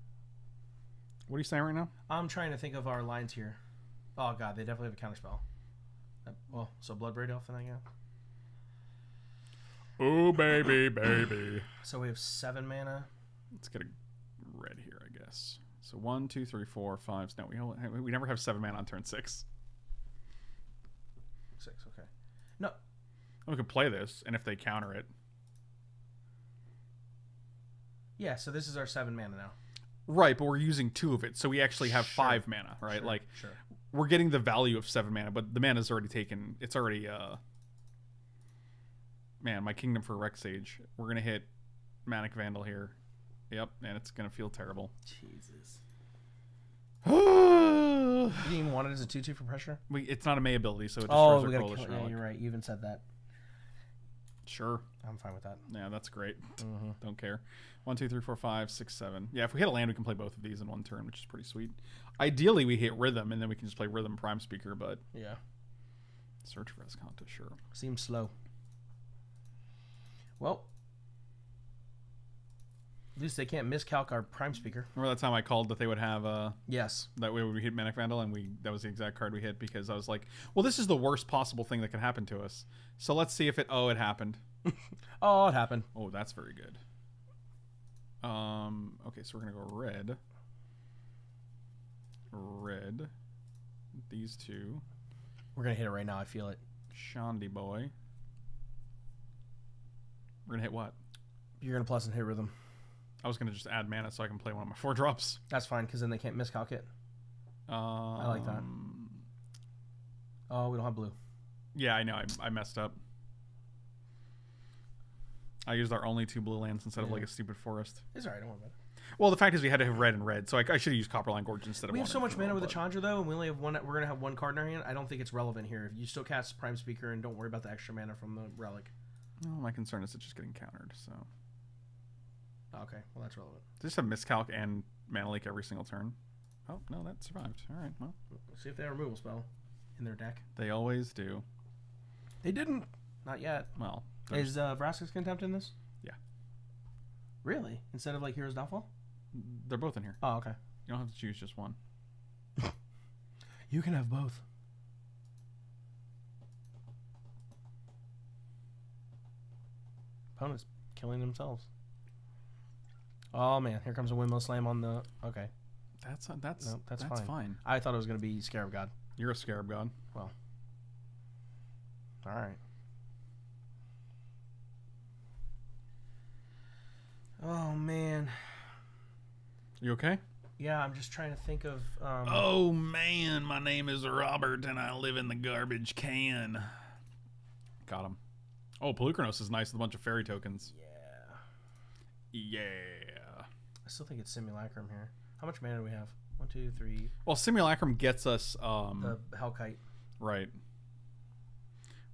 What are you saying right now? I'm trying to think of our lines here. Oh, God, they definitely have a counterspell. Well, so Bloodbraid Elf, then I guess. Oh, baby, baby. So we have 7 mana. Let's get a red here, I guess. So 1, 2, 3, 4, 5. No, we never have 7 mana on turn 6. 6, okay. No. We could play this, and if they counter it. Yeah, so this is our 7 mana now. Right, but we're using 2 of it, so we actually have 5 mana, right? Sure. Like, we're getting the value of 7 mana, but the mana's already taken. It's already... Man, my Kingdom for Rex Age. We're going to hit Manic Vandal here. Yep, and it's going to feel terrible. Jesus. You didn't even want it as a 2-2 for pressure? It's not a May ability, so it destroys our Coalition Relic. Yeah, you're right. You even said that. Sure. I'm fine with that. Yeah, that's great. Don't care. 1, 2, 3, 4, 5, 6, 7. Yeah, if we hit a land, we can play both of these in one turn, which is pretty sweet. Ideally, we hit Rhythm, and then we can just play Rhythm Prime Speaker, but... Yeah. Search for Esconta, sure. Seems slow. Well, at least they can't miscalc our Prime Speaker. Remember that time I called that they would have yes. That way we hit Manic Vandal, and that was the exact card we hit because I was like, well, this is the worst possible thing that can happen to us. So let's see if it... Oh, it happened. Oh, it happened. Oh, that's very good. Okay, so we're going to go red. Red. These two. We're going to hit it right now. I feel it. Shandy boy. We're gonna hit what? You're gonna plus and hit Rhythm. I was gonna just add mana so I can play one of my 4-drops. That's fine, because then they can't miscalc it. I like that. Oh, we don't have blue. Yeah, I know. I messed up. I used our only 2 blue lands instead of like a stupid forest. It's alright. Don't worry about it. Well, the fact is we had to have red and red, so I should have used Copperline Gorge instead of. We have so much mana with the Chandra though, and we only have one. We're gonna have 1 card in our hand. I don't think it's relevant here. If you still cast Prime Speaker and don't worry about the extra mana from the relic. No, my concern is it's just getting countered, so... Okay, well, that's relevant. Just a miscalc and mana leak every single turn. Oh, no, that survived. All right, well... Let's see if they have a removal spell in their deck. They always do. They didn't. Not yet. Well... Is Vraska's Contempt in this? Yeah. Really? Instead of, like, Hero's Downfall? They're both in here. Oh, okay. You don't have to choose just one. You can have both. Opponent's killing themselves. Oh man, here comes a windmill slam on the. Okay, that's fine. I thought it was gonna be Scarab God. You're a Scarab God. Well, all right. Oh man. You okay? Yeah, I'm just trying to think of. Oh man, my name is Robert and I live in the garbage can. Got him. Oh, Pelukranos is nice with a bunch of fairy tokens. Yeah. Yeah. I still think it's Simulacrum here. How much mana do we have? 1, 2, 3. Well, Simulacrum gets us... the Hellkite. Right.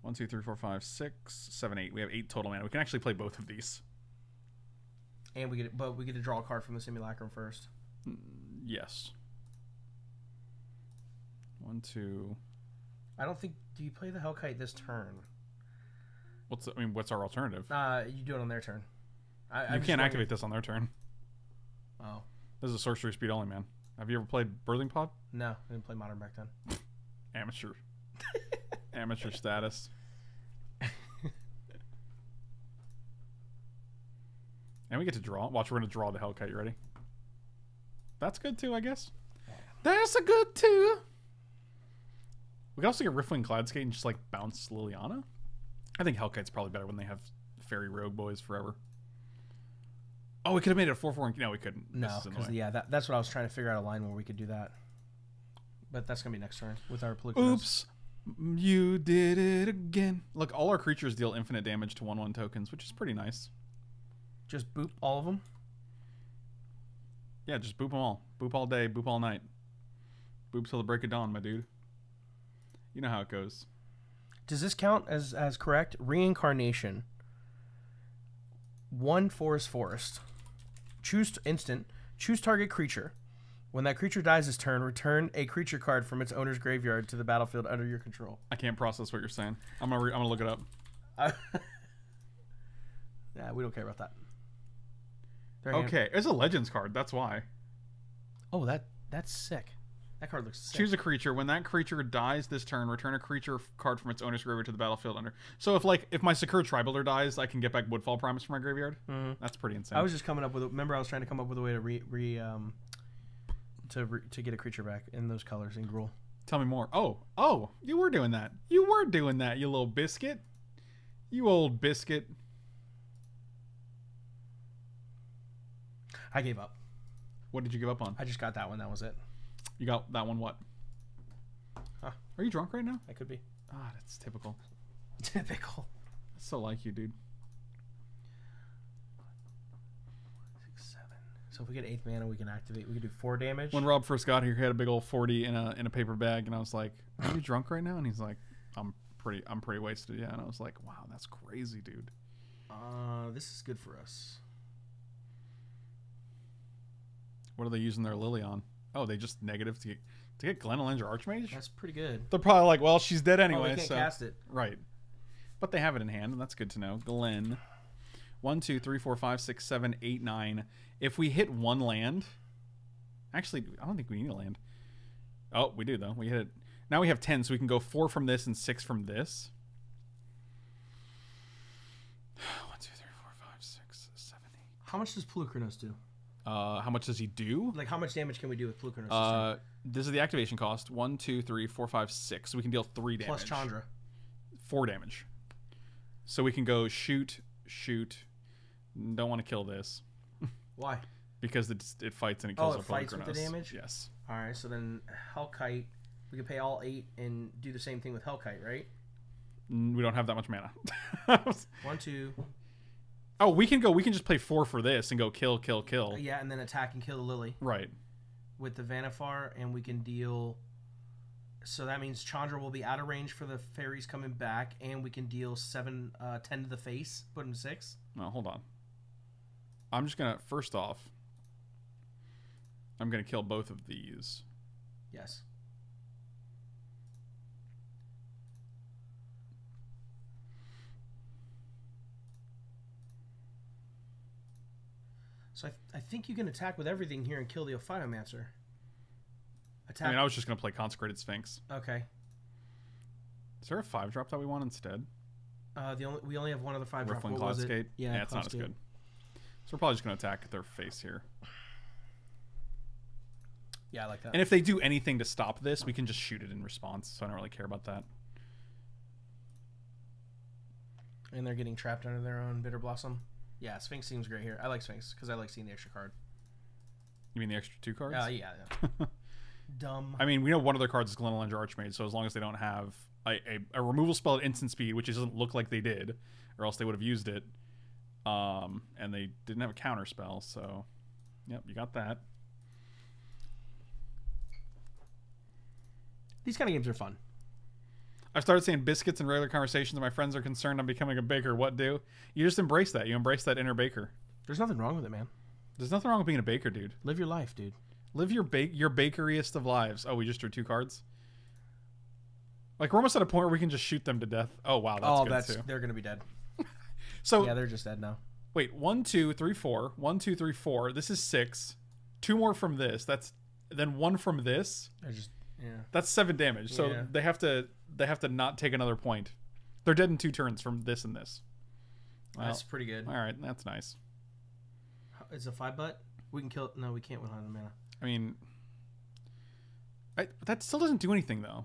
1, 2, 3, 4, 5, 6, 7, 8. We have 8 total mana. We can actually play both of these. And we get to draw a card from the Simulacrum first. Yes. 1, 2... I don't think... Do you play the Hellkite this turn? What's our alternative? You do it on their turn. You can't activate this on their turn. Oh. This is a sorcery speed only, man. Have you ever played Birthing Pod? No, I didn't play Modern back then. Amateur. Amateur status. And we get to draw. Watch, we're going to draw the Hellkite. You ready? That's good, too, I guess. That's a good, too. We can also get Riftwing Cloudscape and just, like, bounce Liliana. I think Hellkite's probably better when they have Fairy Rogue Boys forever. Oh, we could have made it a 4/4. No, we couldn't. No, because yeah, that's what I was trying to figure out a line where we could do that. But that's gonna be next turn with our Polychronos. Oops, you did it again. Look, all our creatures deal infinite damage to 1/1 tokens, which is pretty nice. Just boop all of them. Yeah, just boop them all. Boop all day. Boop all night. Boop till the break of dawn, my dude. You know how it goes. Does this count as correct? Reincarnation. 1 forest forest. Choose instant. Choose target creature. When that creature dies this turn, return a creature card from its owner's graveyard to the battlefield under your control. I can't process what you're saying. I'm gonna look it up. Nah, we don't care about that. Okay, it's a Legends card. That's why. Oh, that's sick. That card looks sick. Choose a creature. When that creature dies this turn, return a creature card from its owner's graveyard to the battlefield under. So if my Secure Tribuilder dies, I can get back Woodfall Primus from my graveyard. Mm-hmm. That's pretty insane. I was just coming up with. Remember, I was trying to come up with a way to get a creature back in those colors in Gruul. Tell me more. Oh, you were doing that. You little biscuit. You old biscuit. I gave up. What did you give up on? I just got that one. That was it. You got that one what? Huh. Are you drunk right now? I could be. Ah, that's typical. Typical. I so like you, dude. 6, 7. So if we get 8th mana, we can activate. We can do 4 damage. When Rob first got here, he had a big old 40 in a paper bag, and I was like, "Are you drunk right now?" And he's like, "I'm pretty wasted, yeah." And I was like, "Wow, that's crazy, dude." This is good for us. What are they using their Lily on? Oh, they just negative to get Glenelenge or Archmage? That's pretty good. They're probably like, well, she's dead anyway, so cast it. Right. But they have it in hand, and that's good to know. Glen. 1, 2, 3, 4, 5, 6, 7, 8, 9. If we hit one land. Actually, I don't think we need a land. Oh, we do though. We hit it. Now we have 10, so we can go 4 from this and 6 from this. 1, 2, 3, 4, 5, 6, 7, 8. How much does Polychronos do? How much does he do? Like, how much damage can we do with Polychronos? This is the activation cost. 1, 2, 3, 4, 5, 6. So we can deal 3 damage. Plus Chandra. 4 damage. So we can go shoot. Don't want to kill this. Why? Because it fights and it kills our Polychronos. Oh, it fights with the damage? Yes. All right, so then Hellkite. We can pay all 8 and do the same thing with Hellkite, right? We don't have that much mana. 1, 2... Oh, we can just play 4 for this and go kill. Yeah, and then attack and kill the Lily. Right. With the Vannifar, and we can deal. So that means Chandra will be out of range for the fairies coming back, and we can deal 10 to the face, put him 6. No, hold on. I'm just gonna first off. I'm gonna kill both of these. Yes. So I think you can attack with everything here and kill the Ophiomancer. Attack. I mean, I was just going to play Consecrated Sphinx. Okay. Is there a 5-drop that we want instead? We only have one other 5-drop. Riffling Cloudscape? Yeah, it's not as good. So we're probably just going to attack their face here. Yeah, I like that. And if they do anything to stop this, we can just shoot it in response. So I don't really care about that. And they're getting trapped under their own Bitter Blossom. Yeah, Sphinx seems great here. I like Sphinx because I like seeing the extra card. You mean the extra 2 cards? Yeah. Dumb. I mean, we know one of their cards is Glenelenge Archmage, so as long as they don't have a removal spell at instant speed, which doesn't look like they did, or else they would have used it, and they didn't have a counter spell, so... Yep, you got that. These kind of games are fun. I started saying biscuits in regular conversations, and my friends are concerned I'm becoming a baker. What do? You just embrace that. You embrace that inner baker. There's nothing wrong with it, man. There's nothing wrong with being a baker, dude. Live your life, dude. Live your bakeriest of lives. Oh, we just drew 2 cards? Like, we're almost at a point where we can just shoot them to death. Oh, wow. That's good, too. They're going to be dead. So yeah, they're just dead now. Wait, 1, 2, 3, 4. 1, 2, 3, 4. This is 6. 2 more from this. Then 1 from this. I just... Yeah. That's 7 damage. So yeah. They have to not take another point. They're dead in 2 turns from this and this. Well, that's pretty good. All right, that's nice. It's a 5-butt. We can kill. No, we can't with 100 mana. I mean, that still doesn't do anything though.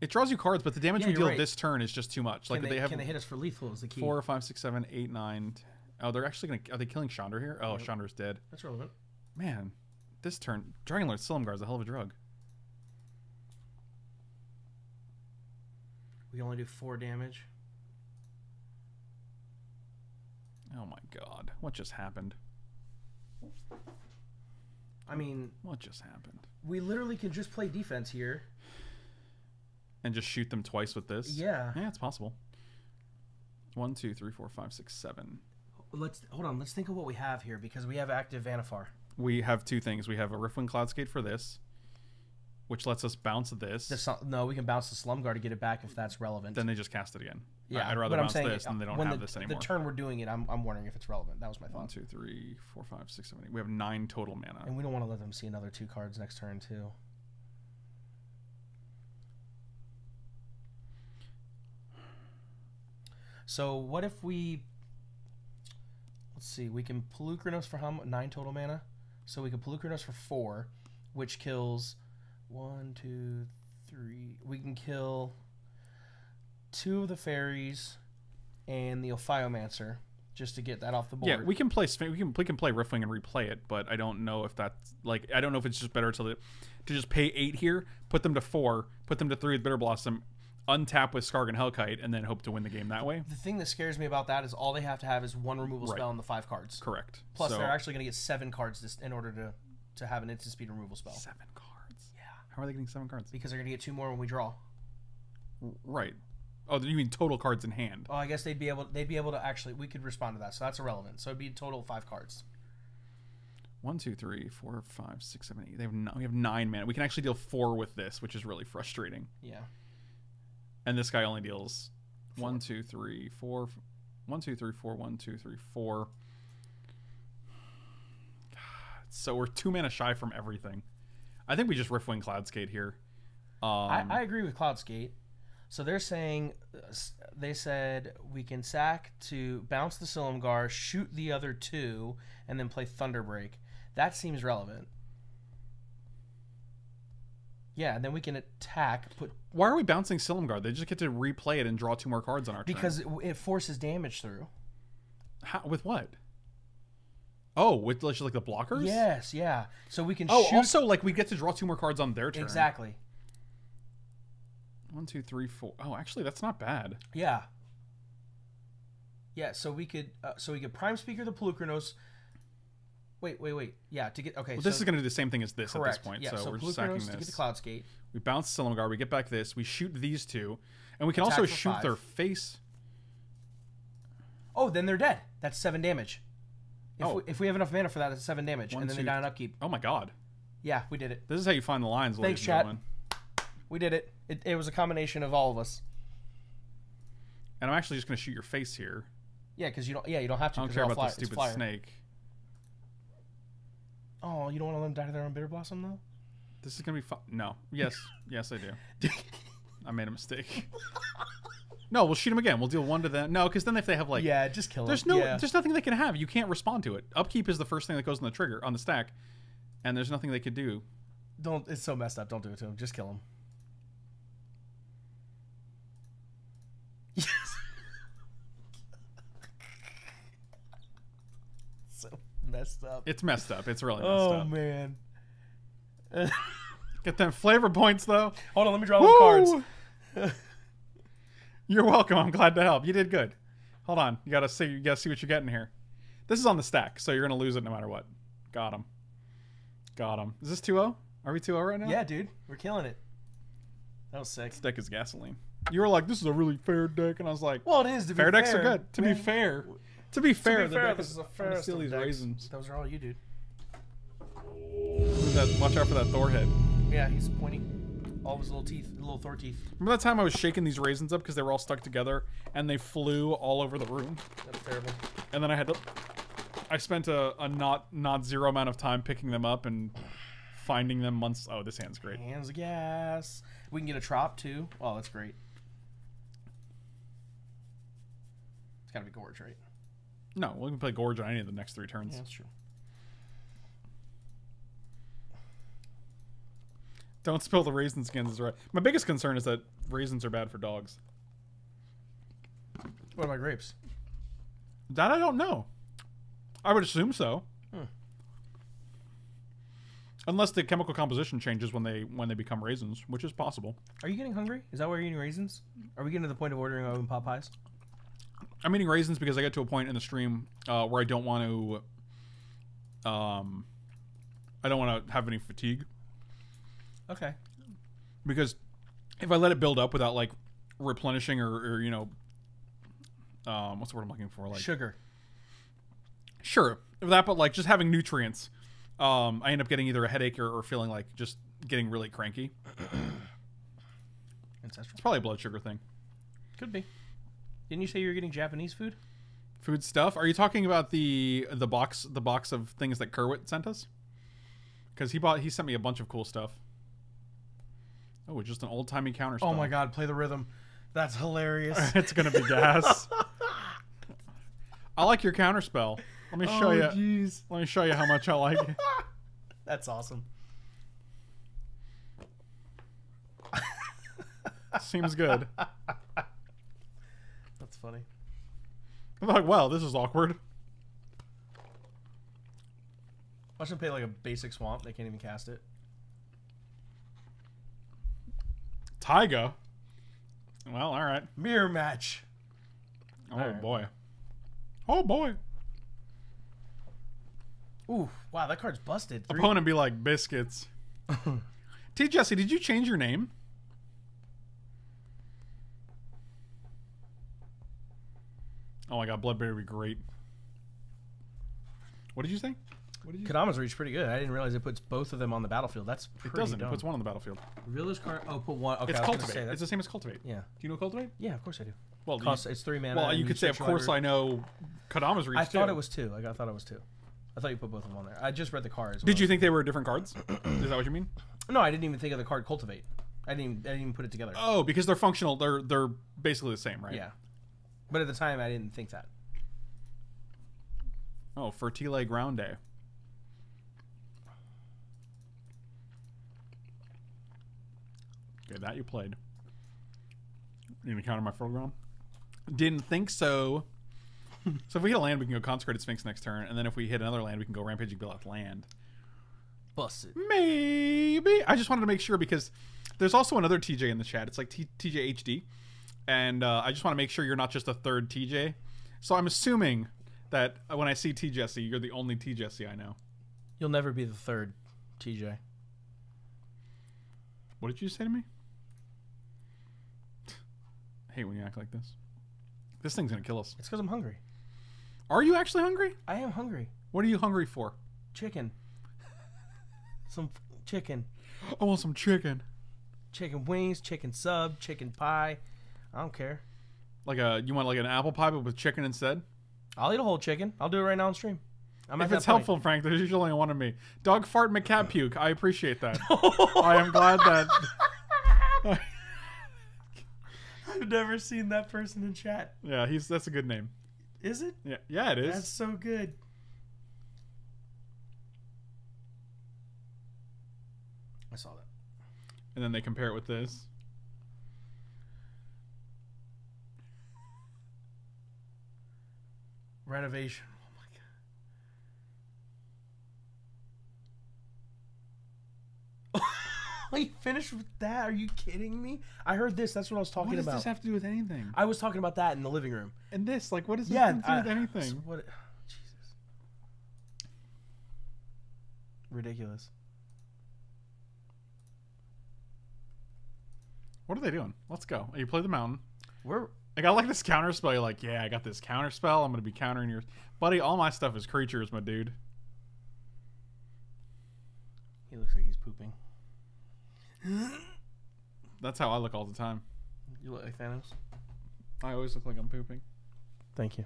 It draws you cards, but the damage we deal this turn is just too much. Can they hit us for lethal? Is the key. 4, 5, 6, 7, 8, 9. Oh, they're actually going to... Are they killing Chandra here? Oh, yep. Chandra's dead. That's relevant. Man, this turn... Dragonlord Silumgar is a hell of a drug. We only do 4 damage. Oh my god. What just happened? I mean... What just happened? We literally can just play defense here. And just shoot them twice with this? Yeah. Yeah, it's possible. 1, 2, 3, 4, 5, 6, 7... Hold on, let's think of what we have here, because we have active Vannifar. We have 2 things. We have a Riftwind Cloudskate for this, which lets us bounce this. No, we can bounce the Slumguard to get it back if that's relevant. Then they just cast it again. Yeah, I'd rather bounce this than they don't have this anymore. The turn we're doing it, I'm wondering if it's relevant. That was my thought. 1, 2, 3, 4, 5, 6, 7, 8. We have 9 total mana. And we don't want to let them see another 2 cards next turn, too. So what if we... Let's see, we can Pulukrinos for how much? 9 total mana. So we can Pulukrinos for 4, which kills 1, 2, 3. We can kill 2 of the fairies and the Ophiomancer just to get that off the board. Yeah, we can play Riftwing and replay it, but I don't know if that's like I don't know if it's just better to just pay 8 here, put them to 4, put them to 3 with Bitter Blossom. Untap with Skargan Hellkite and then hope to win the game that way. The thing that scares me about that is all they have to have is 1 removal spell and the 5 cards. Correct. Plus, so they're actually going to get 7 cards in order to have an instant speed removal spell. 7 cards? Yeah. How are they getting 7 cards? Because they're going to get 2 more when we draw. Right. Oh, you mean total cards in hand? Oh, I guess they'd be able to actually. We could respond to that, so that's irrelevant. So it'd be a total of 5 cards. 1, 2, 3, 4, 5, 6, 7, 8. We have 9 mana. We can actually deal 4 with this, which is really frustrating. Yeah. And this guy only deals 1, 2, 3, 4, 1, 2, 3, 4, 1, 2, 3, 4. So we're 2 mana shy from everything. I think we just Riftwing Cloudskate here. I agree with Cloudskate. So they're saying, they said we can sack to bounce the Silumgar, shoot the other 2, and then play Thunderbreak. That seems relevant. Yeah, and then we can attack. Why are we bouncing Silumgar? They just get to replay it and draw 2 more cards on our turn. Because it forces damage through. How, with what? Oh, with like the blockers? Yes, yeah. So we can shoot. Also, like, we get to draw 2 more cards on their turn. Exactly. 1, 2, 3, 4. Oh, actually, that's not bad. Yeah. Yeah, so we could Prime Speaker the Pulukrinos. Wait. Yeah, to get... Okay, well, this is going to do the same thing as this at this point. Yeah, so we're just sacking this. To get the Cloudskate. We bounce Silumgar. We get back this. We shoot these 2. And we can attack also shoot 5. Their face. Oh, then they're dead. That's 7 damage. If we have enough mana for that, that's 7 damage. And then they die on upkeep. Oh, my God. Yeah, we did it. This is how you find the lines, ladies and gentlemen. We did it. It was a combination of all of us. And I'm actually just going to shoot your face here. Yeah, because you don't have to. I don't care about this stupid snake. Oh, you don't want to let them die to their own Bitter Blossom, though? This is going to be fun. No. Yes. Yes, I do. I made a mistake. No, we'll shoot them again. We'll deal 1 to them. No, because then if they have, like... Yeah, just kill them. There's nothing they can have. You can't respond to it. Upkeep is the first thing that goes on the trigger, on the stack, and there's nothing they could do. It's so messed up. Don't do it to them. Just kill them. Yes. Messed up. It's messed up. It's really messed up. Oh, man. Get them flavor points, though. Hold on. Let me draw the cards. You're welcome. I'm glad to help. You did good. Hold on. You gotta see what you're getting here. This is on the stack, so you're going to lose it no matter what. Got him. Got him. Is this 2-0? Are we 2-0 right now? Yeah, dude. We're killing it. That was sick. This deck is gasoline. You were like, this is a really fair deck, and I was like, well, it is, to be fair. Fair decks are good. To be fair. To be fair, this is a fair steal these decks. Raisins. Those are all you, dude. Watch out for that Thor head. Yeah, he's pointing. All of his little teeth, little Thor teeth. Remember that time I was shaking these raisins up because they were all stuck together and they flew all over the room? That's terrible. And then I had to... I spent a not zero amount of time picking them up and finding them months... Oh, this hand's great. Hands of gas. We can get a Trop, too. Oh, that's great. It's gotta be Gorge, right? No, we can play Gorge on any of the next 3 turns. Yeah, that's true. Don't spill the raisin skins is right. My biggest concern is that raisins are bad for dogs. What about grapes? That I don't know. I would assume so. Hmm. Unless the chemical composition changes when they become raisins, which is possible. Are you getting hungry? Is that why you're eating raisins? Are we getting to the point of ordering our own pot pies? I'm eating raisins because I get to a point in the stream where I don't want to. I don't want to have any fatigue. Okay. Because if I let it build up without like replenishing or you know, what's the word I'm looking for? Like sugar. Sure, that, but like just having nutrients. I end up getting either a headache or feeling like just getting really cranky. Ancestral. It's probably a blood sugar thing. Could be. Didn't you say you were getting Japanese food? Food stuff? Are you talking about the box of things that Kerwit sent us? Because he sent me a bunch of cool stuff. Oh, just an old timey counter spell. Oh my god! Play the rhythm. That's hilarious. It's gonna be gas. I like your counter spell. Let me show you. Geez. Let me show you how much I like it. That's awesome. Seems good. That's funny. I'm like, wow, this is awkward. Watch them play like a basic swamp. They can't even cast it. Taiga. Well, all right. Mirror match. Oh right. Boy. Oh boy. Ooh, wow, that card's busted. Opponent be like biscuits. T. Jesse, did you change your name? Oh my god, Bloodberry would be great. What did you say? Kadama's reach pretty good. I didn't realize it puts both of them on the battlefield. That's pretty dumb. It doesn't. It puts one on the battlefield. Realist card. Oh, put one. Okay, it's Cultivate. Say, it's the same as Cultivate. Yeah. Do you know Cultivate? Yeah, of course I do. Well, it's 3 mana. Well, you could say, of course, I know Kadama's reach. I thought it was 2. I thought it was 2. I thought you put both of them on there. I just read the cards. Did you think they were different cards? Is that what you mean? No, I didn't even think of the card Cultivate. I didn't even put it together. Oh, because they're functional. They're basically the same, right? Yeah. But at the time, I didn't think that. Oh, Fertile Ground Day. Okay, that you played. You gonna counter my Fertile Ground? Didn't think so. So if we hit a land, we can go Consecrated Sphinx next turn, and then if we hit another land, we can go Rampaging Baloth land. Bust it. Maybe. I just wanted to make sure because there's also another TJ in the chat. It's like TJHD, and I just want to make sure you're not just a third TJ. So I'm assuming that when I see T Jesse, you're the only T Jesse I know. You'll never be the third TJ. What did you say to me? I hate when you act like this. This thing's gonna kill us. It's because I'm hungry. Are you actually hungry? I am hungry. What are you hungry for? Chicken. Some chicken. I want some chicken. Chicken wings, chicken sub, chicken pie. I don't care. Like you want like an apple pie but with chicken instead? I'll eat a whole chicken. I'll do it right now on stream. If it's helpful, point. Frank, there's usually one of me. Dog fart macabre puke. I appreciate that. I am glad that. I've never seen that person in chat. Yeah, that's a good name. Is it? Yeah, yeah, it is. That's so good. I saw that. And then they compare it with this. Renovation. Oh my god. Are you finished with that? Are you kidding me? I heard this. That's what I was talking about. What does this have to do with anything? I was talking about that in the living room. And this, like, what does this have to do with anything? What, Jesus. Ridiculous. What are they doing? Let's go. You play the mountain. We're like, I like this counter spell. You're like, yeah, I got this counter spell. I'm gonna be countering yours, buddy. All my stuff is creatures, my dude. He looks like he's pooping. That's how I look all the time. You look like Thanos. I always look like I'm pooping. Thank you.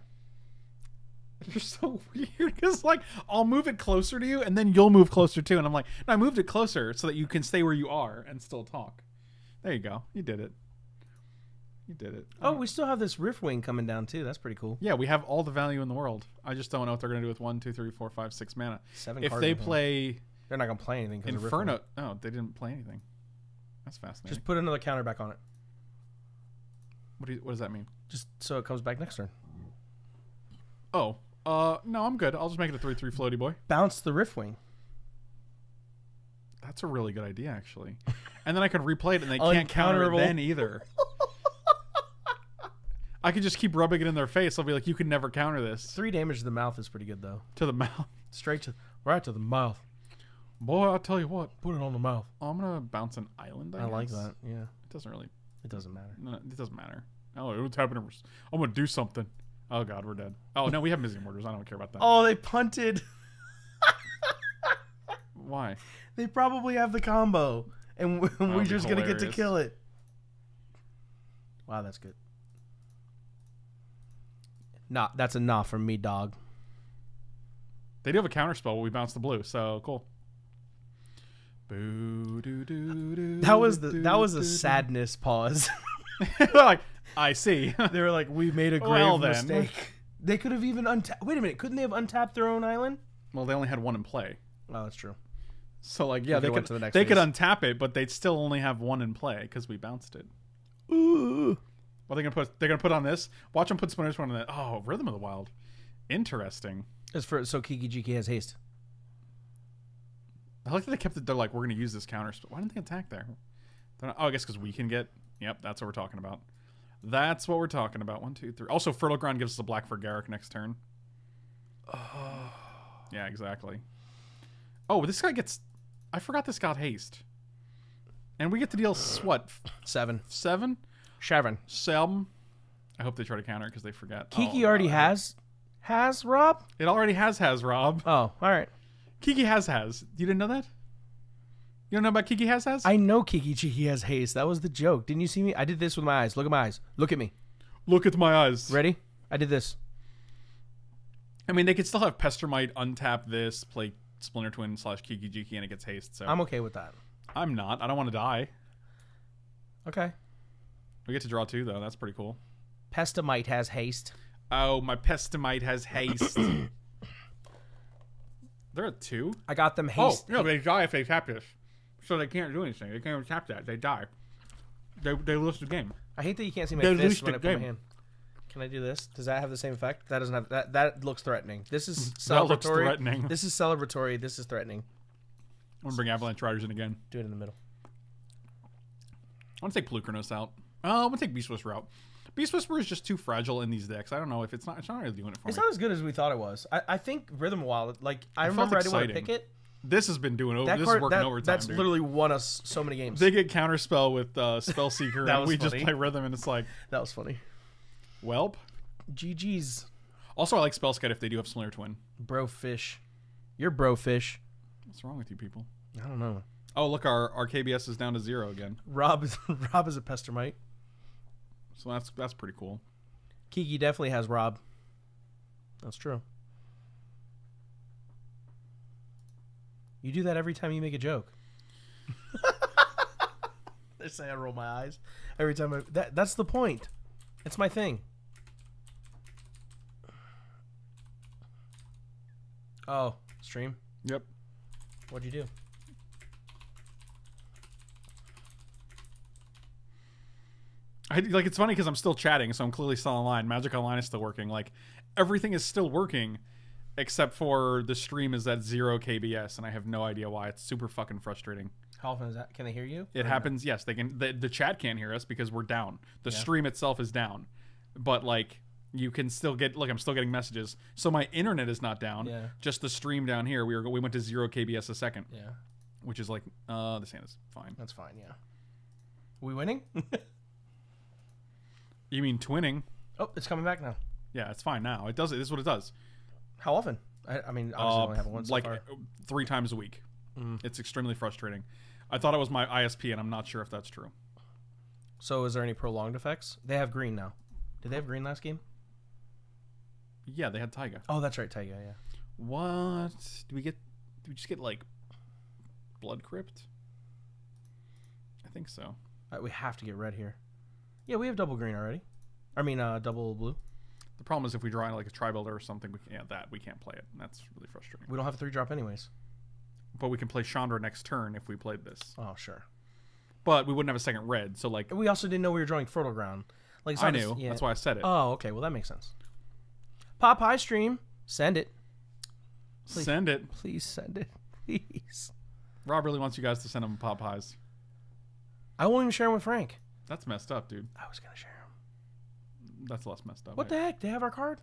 You're so weird because like I'll move it closer to you and then you'll move closer too, and I'm like, no, I moved it closer so that you can stay where you are and still talk. There you go. You did it. You did it. Oh, we still have this Rift Wing coming down too. That's pretty cool. Yeah, we have all the value in the world. I just don't know what they're gonna do with 1, 2, 3, 4, 5, 6 mana. 7. If they play, they're not gonna play anything. Inferno. No, they didn't play anything. That's fascinating. Just put another counter back on it. What does that mean? Just so it comes back next turn. Oh, No, I'm good. I'll just make it a 3/3 floaty boy. Bounce the Rift Wing. That's a really good idea, actually. And then I could replay it, and they can't counter it then either. I could just keep rubbing it in their face. I'll be like, you can never counter this. 3 damage to the mouth is pretty good, though. To the mouth? Straight to... Right to the mouth. Boy, I'll tell you what. Put it on the mouth. I'm going to bounce an island, I guess. Like that, yeah. It doesn't really... It doesn't matter. No, it doesn't matter. Oh, what's happening? I'm going to do something. Oh, God, we're dead. Oh, no, we have Mizzy Mortars. I don't care about that. Oh, they punted. Why? They probably have the combo, and we're just going to get to kill it. Wow, that's good. Nah, that's a nah from me, dog. They do have a counterspell where we bounce the blue, so cool. Boo, doo, doo, doo, that was a sadness pause. They're like, I see. They were like, we made a grave mistake. They could have even untapped. Wait a minute, couldn't they have untapped their own island? Well, they only had one in play. Oh, that's true. So, like, yeah, they could untap it, but they'd still only have one in play because we bounced it. Ooh. What are they gonna put? They're gonna put on this. Watch them put Splinter's one on that. Oh, Rhythm of the Wild. Interesting. As for so Kiki Jiki has haste. I like that they kept it. They're like, we're gonna use this counter. Why didn't they attack there? Not, oh, I guess because we can get. Yep, that's what we're talking about. That's what we're talking about. 1, 2, 3. Also, Fertile Ground gives us a black for Garrick next turn. Oh. Yeah, exactly. Oh, this guy gets. I forgot this got haste. And we get to deal what? 7. 7. Chevron. Selm. I hope they try to counter it because they forget. Kiki already has Rob? It already has Rob. Oh, all right. Kiki has. You didn't know that? You don't know about Kiki has? I know Kiki Jiki has haste. That was the joke. Didn't you see me? I did this with my eyes. Look at my eyes. Look at me. Look at my eyes. Ready? I did this. I mean, they could still have Pestermite, untap this, play Splinter Twin / Kiki Jiki, and it gets haste. So I'm okay with that. I'm not. I don't want to die. Okay. We get to draw 2, though. That's pretty cool. Pestamite has haste. Oh, my Pestamite has haste. They're at 2? I got them haste. Oh, no, they die if they tap this. So they can't do anything. They can't even tap that. They die. They lose the game. I hate that you can't see my fist when I put my hand. Can I do this? Does that have the same effect? That doesn't have... That looks threatening. This is celebratory. That looks threatening. This is celebratory. This is threatening. I'm going to bring Avalanche Riders in again. Do it in the middle. I want to take Pelucranos out. I'm gonna take Beast Whisperer out. Beast Whisperer is just too fragile in these decks. I don't know if it's not really doing it for me. It's not as good as we thought it was. I think Rhythm Wild, like I remember I didn't want to pick it. This has been doing over. This is working overtime. That's literally won us so many games. They get counterspell with Spellseeker, and we just play Rhythm, and it's like that was funny. Welp. GGs. Also, I like Spellscout if they do have Splinter Twin. Brofish, you're brofish. What's wrong with you people? I don't know. Oh look, our KBS is down to 0 again. Rob is a Pestermite. So that's pretty cool. Kiki definitely has Rob. That's true. You do that every time you make a joke. They say I roll my eyes every time. That's the point. It's my thing. Oh, stream. Yep. What'd you do? Like it's funny because I'm still chatting, so I'm clearly still online. Magic Online is still working. Like everything is still working, except for the stream is at 0 KBS, and I have no idea why. It's super fucking frustrating. How often is that? Can they hear you? It happens. No? Yes, they can. The chat can't hear us because we're down. The stream itself is down, but like you can still get. Like I'm still getting messages. So my internet is not down. Yeah. Just the stream down here. We went to 0 KBS a second. Yeah. Which is like this hand is fine. That's fine. Yeah. Are we winning? You mean twinning? Oh, it's coming back now. Yeah, it's fine now. It does. This is what it does. How often? I mean, obviously I only have it once. Like so far. 3 times a week. Mm. It's extremely frustrating. I thought it was my ISP, and I'm not sure if that's true. So, is there any prolonged effects? They have green now. Did they have green last game? Yeah, they had Taiga. Oh, that's right, Taiga. Yeah. What do we get? Do we just get like Blood Crypt? I think so. All right, we have to get red here. Yeah, we have double green already. I mean, double blue. The problem is if we draw in like a tri-builder or something, we can't. That we can't play it. That's really frustrating. We don't have a 3-drop anyways. But we can play Chandra next turn if we played this. Oh sure. But we wouldn't have a second red, so like. We also didn't know we were drawing Fertile Ground. Like I knew. Yeah. That's why I said it. Oh okay. Well that makes sense. Popeye stream. Send it. Please. Send it. Please send it. Please. Rob really wants you guys to send him pop pies. I won't even share them with Frank. That's messed up, dude. I was going to share them. That's less messed up. What the heck? They have our card?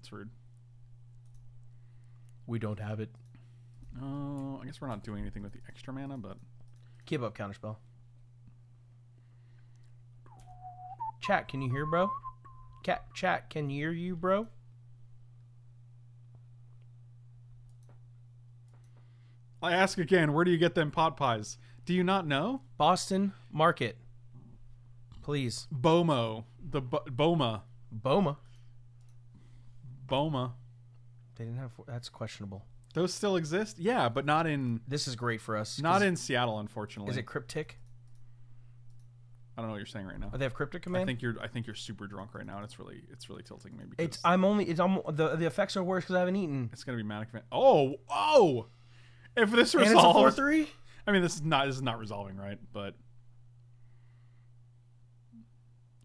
It's rude. We don't have it. Oh, I guess we're not doing anything with the extra mana, but... Give up Counterspell. Chat, can you hear, bro? Chat, can you hear you, bro? I ask again, where do you get them pot pies? Do you not know? Boston Market. Please. BOMO. The BOMA. BOMA. BOMA. They didn't have... That's questionable. Those still exist? Yeah, but not in... This is great for us. Not in Seattle, unfortunately. Is it Cryptic? I don't know what you're saying right now. Oh, they have Cryptic Command? I think you're super drunk right now, and it's really tilting me. Because the effects are worse because I haven't eaten. It's gonna be Manic Vandal. Oh! If this resolves, and it's a 4/3. I mean, this is not resolving, right? But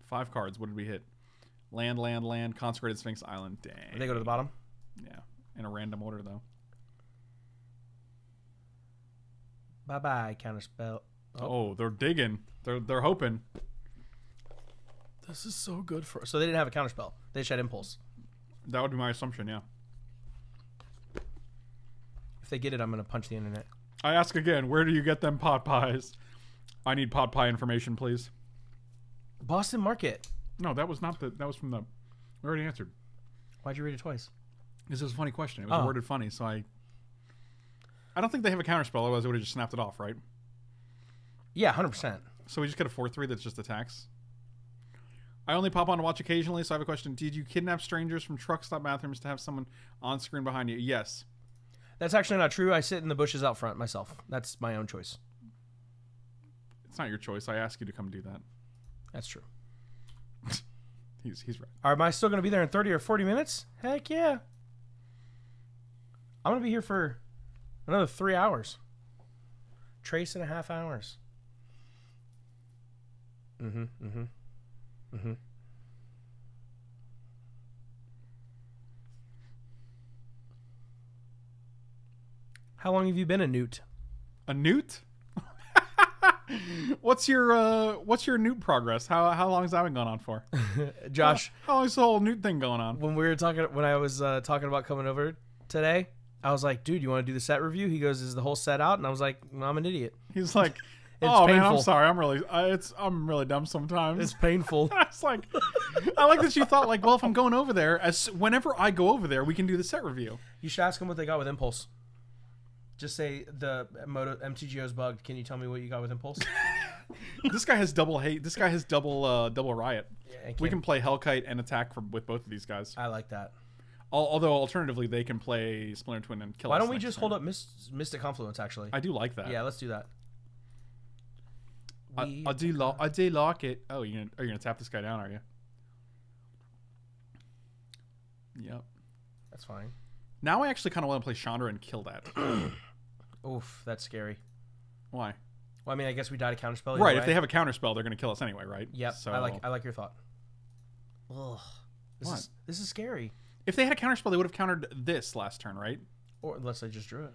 5 cards. What did we hit? Land. Consecrated Sphinx Island. Dang. They go to the bottom. Yeah, in a random order though. Bye bye Counterspell. Oh, they're digging. They're hoping. This is so good for us. So they didn't have a Counterspell. They just had Impulse. That would be my assumption, yeah. If they get it, I'm gonna punch the internet. I ask again, where do you get them pot pies? I need pot pie information, please. Boston Market. No, that was from the... We already answered. Why'd you read it twice? This is a funny question. It was worded funny, so I don't think they have a Counterspell, otherwise they would have just snapped it off, right? Yeah, 100%. So we just get a 4/3 that's just attacks. I only pop on to watch occasionally, so I have a question. Did you kidnap strangers from truck stop bathrooms to have someone on screen behind you? Yes. That's actually not true. I sit in the bushes out front myself. That's my own choice. It's not your choice. I asked you to come do that. That's true. he's right. Am I still going to be there in 30 or 40 minutes? Heck yeah. I'm going to be here for another 3 hours. Trace and a half hours. Mm-hmm. How long have you been a newt? A newt? what's your newt progress? How long has that been going on for? Josh, how long is the whole newt thing going on? When we were talking, when I was talking about coming over today, I was like, dude, you want to do the set review? He goes, is the whole set out? And I was like, no, I'm an idiot. He's like, oh man, I'm sorry. I'm really dumb sometimes. It's painful. It's like, I like that you thought like, well, if I'm going over there, whenever I go over there, we can do the set review. You should ask him what they got with Impulse. Just say the MTGO's bugged. Can you tell me what you got with Impulse? This guy has double hate. This guy has double riot. Yeah, we can play Hellkite and attack with both of these guys. I like that. Although, alternatively, they can play Splinter Twin and kill us. Why don't we just hold up Mystic Confluence, actually? I do like that. Yeah, let's do that. I do like it. Oh, you're gonna tap this guy down, are you? Yep. That's fine. Now I actually kind of want to play Chandra and kill that. Oof, that's scary. Why? Well, I mean, I guess we died a Counterspell. Right, if they have a Counterspell, they're going to kill us anyway, right? Yep, so... I like your thought. Ugh. This is scary. If they had a Counterspell, they would have countered this last turn, right? Or unless they just drew it.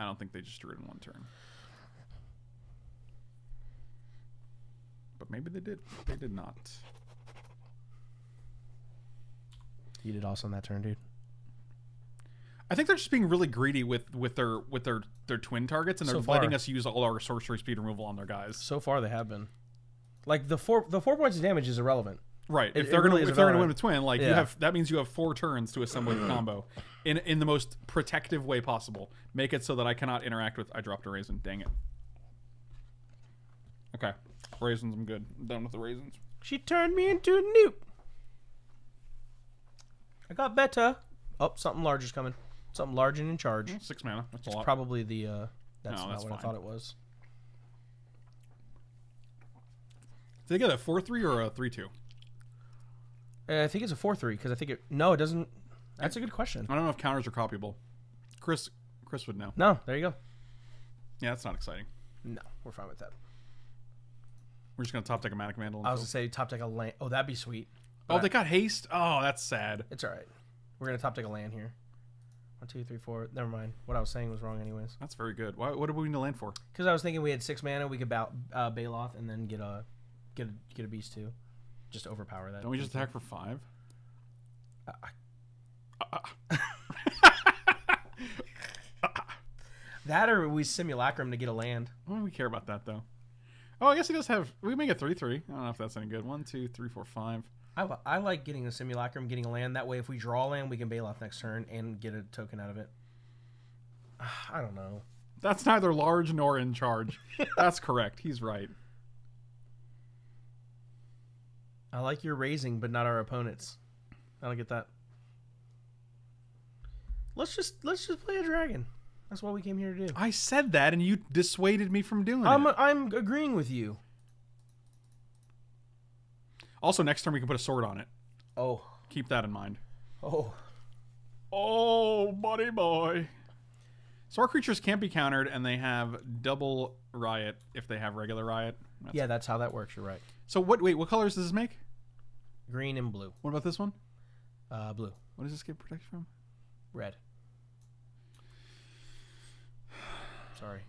I don't think they just drew it in one turn. But maybe they did. They did not. You did also on that turn, dude. I think they're just being really greedy with their twin targets, and they're letting us use all our sorcery speed removal on their guys. So far, they have been. Like the four points of damage is irrelevant. Right. If they're gonna win with twin, like you have, that means you have 4 turns to assemble your combo in the most protective way possible. Make it so that I cannot interact with... I dropped a raisin. Dang it. Okay. Raisins, I'm good. I'm done with the raisins. She turned me into a noob. I got better. Oh, something large is coming. Something large and in charge. 6 mana. That's a lot. Probably the... that's no, not that's what fine. I thought it was. Did they get a 4/3 or a 3/2? I think it's a 4/3 because I think it... No, it doesn't... That's a good question. I don't know if counters are copyable. Chris would know. No, there you go. Yeah, that's not exciting. No, we're fine with that. We're just going to top deck a Manic Vandal. I was going to say top deck a land. Oh, that'd be sweet. Oh, they got haste? Oh, that's sad. It's all right. We're going to top take a land here. 1, 2, 3, 4. Never mind. What I was saying was wrong anyways. That's very good. Why, what do we need to land for? Because I was thinking we had 6 mana. We could Baloth and then get a beast too. Just overpower that. Don't we just attack for 5? That or we simulacrum to get a land. I don't think we care about that though. Oh, I guess he does have. We make a 3/3. I don't know if that's any good. 1, 2, 3, 4, 5. I like getting the simulacrum, getting a land. That way, if we draw land, we can bail off next turn and get a token out of it. I don't know. That's neither large nor in charge. That's correct. He's right. I like your raising, but not our opponents. I don't get that. Let's just play a dragon. That's what we came here to do. I said that, and you dissuaded me from doing it. I'm agreeing with you. Also, next turn we can put a sword on it. Oh. Keep that in mind. Oh. Oh, buddy boy. So our creatures can't be countered, and they have double riot if they have regular riot. That's how that works. You're right. So what? Wait, what colors does this make? Green and blue. What about this one? Blue. What does this get protection from? Red. Sorry.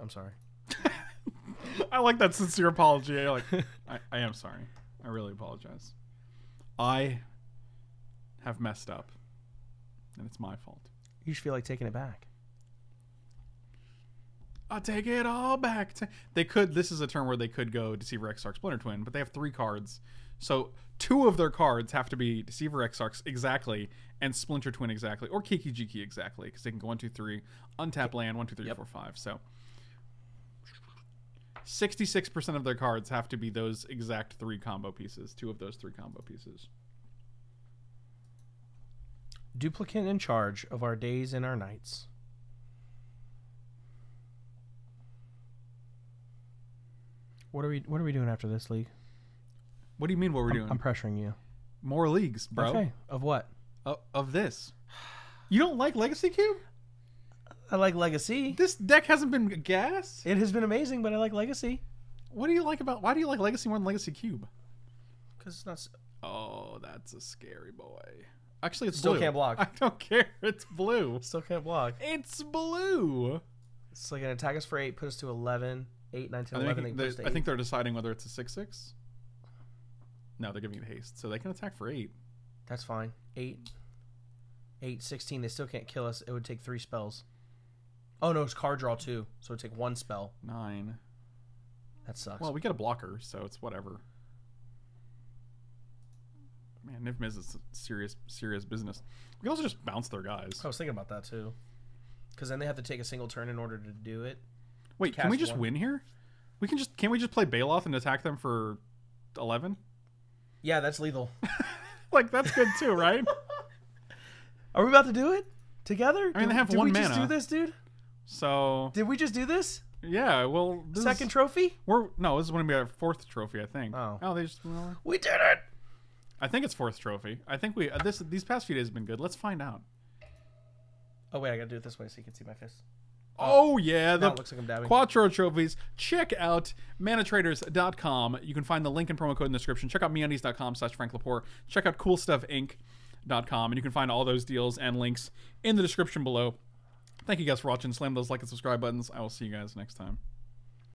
I'm sorry. I like that sincere apology. I am sorry. I really apologize. I have messed up. And it's my fault. You should feel like taking it back. I'll take it all back. They could. This is a turn where they could go Deceiver, Exarch, Splinter Twin, but they have 3 cards. So 2 of their cards have to be Deceiver, Exarchs exactly, and Splinter Twin exactly, or Kiki-Jiki exactly, because they can go 1, 2, 3, untap land, 1, 2, 3, 4, 5. So 66% of their cards have to be those exact 3 combo pieces, 2 of those 3 combo pieces. Duplicate in charge of our days and our nights. What are we doing after this league? What do you mean what we're doing? I'm pressuring you. More leagues, bro. Okay. Of what? Of this. You don't like Legacy Cube? I like Legacy. This deck hasn't been gas. It has been amazing, but I like Legacy. What do you like about... Why do you like Legacy more than Legacy Cube? Because it's not... Oh, that's a scary boy. Actually, it's blue. Still can't block. I don't care. It's blue. Still can't block. It's blue. It's like an attack us for 8, put us to 11... 8, 9, 10, 11, they, 8, I think they're deciding whether it's a 6/6. No, they're giving it haste. So they can attack for 8. That's fine. 8, 16. They still can't kill us. It would take 3 spells. Oh, no, it's card draw 2. So it would take 1 spell. 9. That sucks. Well, we get a blocker, so it's whatever. Man, Niv-Miz is serious, serious business. We can also just bounce their guys. I was thinking about that, too. Because then they have to take a single turn in order to do it. Wait, can we just win here? We can just play Baloth and attack them for 11? Yeah, that's lethal. Like that's good too, right? Are we about to do it together? I mean, they have 1 mana. Did we just do this, dude? So did we just do this? Yeah. Well, this second is, trophy. This is going to be our 4th trophy, I think. Oh, they just we did it. I think it's 4th trophy. I think we these past few days have been good. Let's find out. Oh wait, I gotta do it this way so you can see my fist. Oh, yeah, the looks like I'm dabbing. Quattro trophies. Check out manatraders.com. You can find the link and promo code in the description. Check out meundies.com/FrankLapoor. Check out coolstuffinc.com, and you can find all those deals and links in the description below. Thank you guys for watching. Slam those like and subscribe buttons. I will see you guys next time.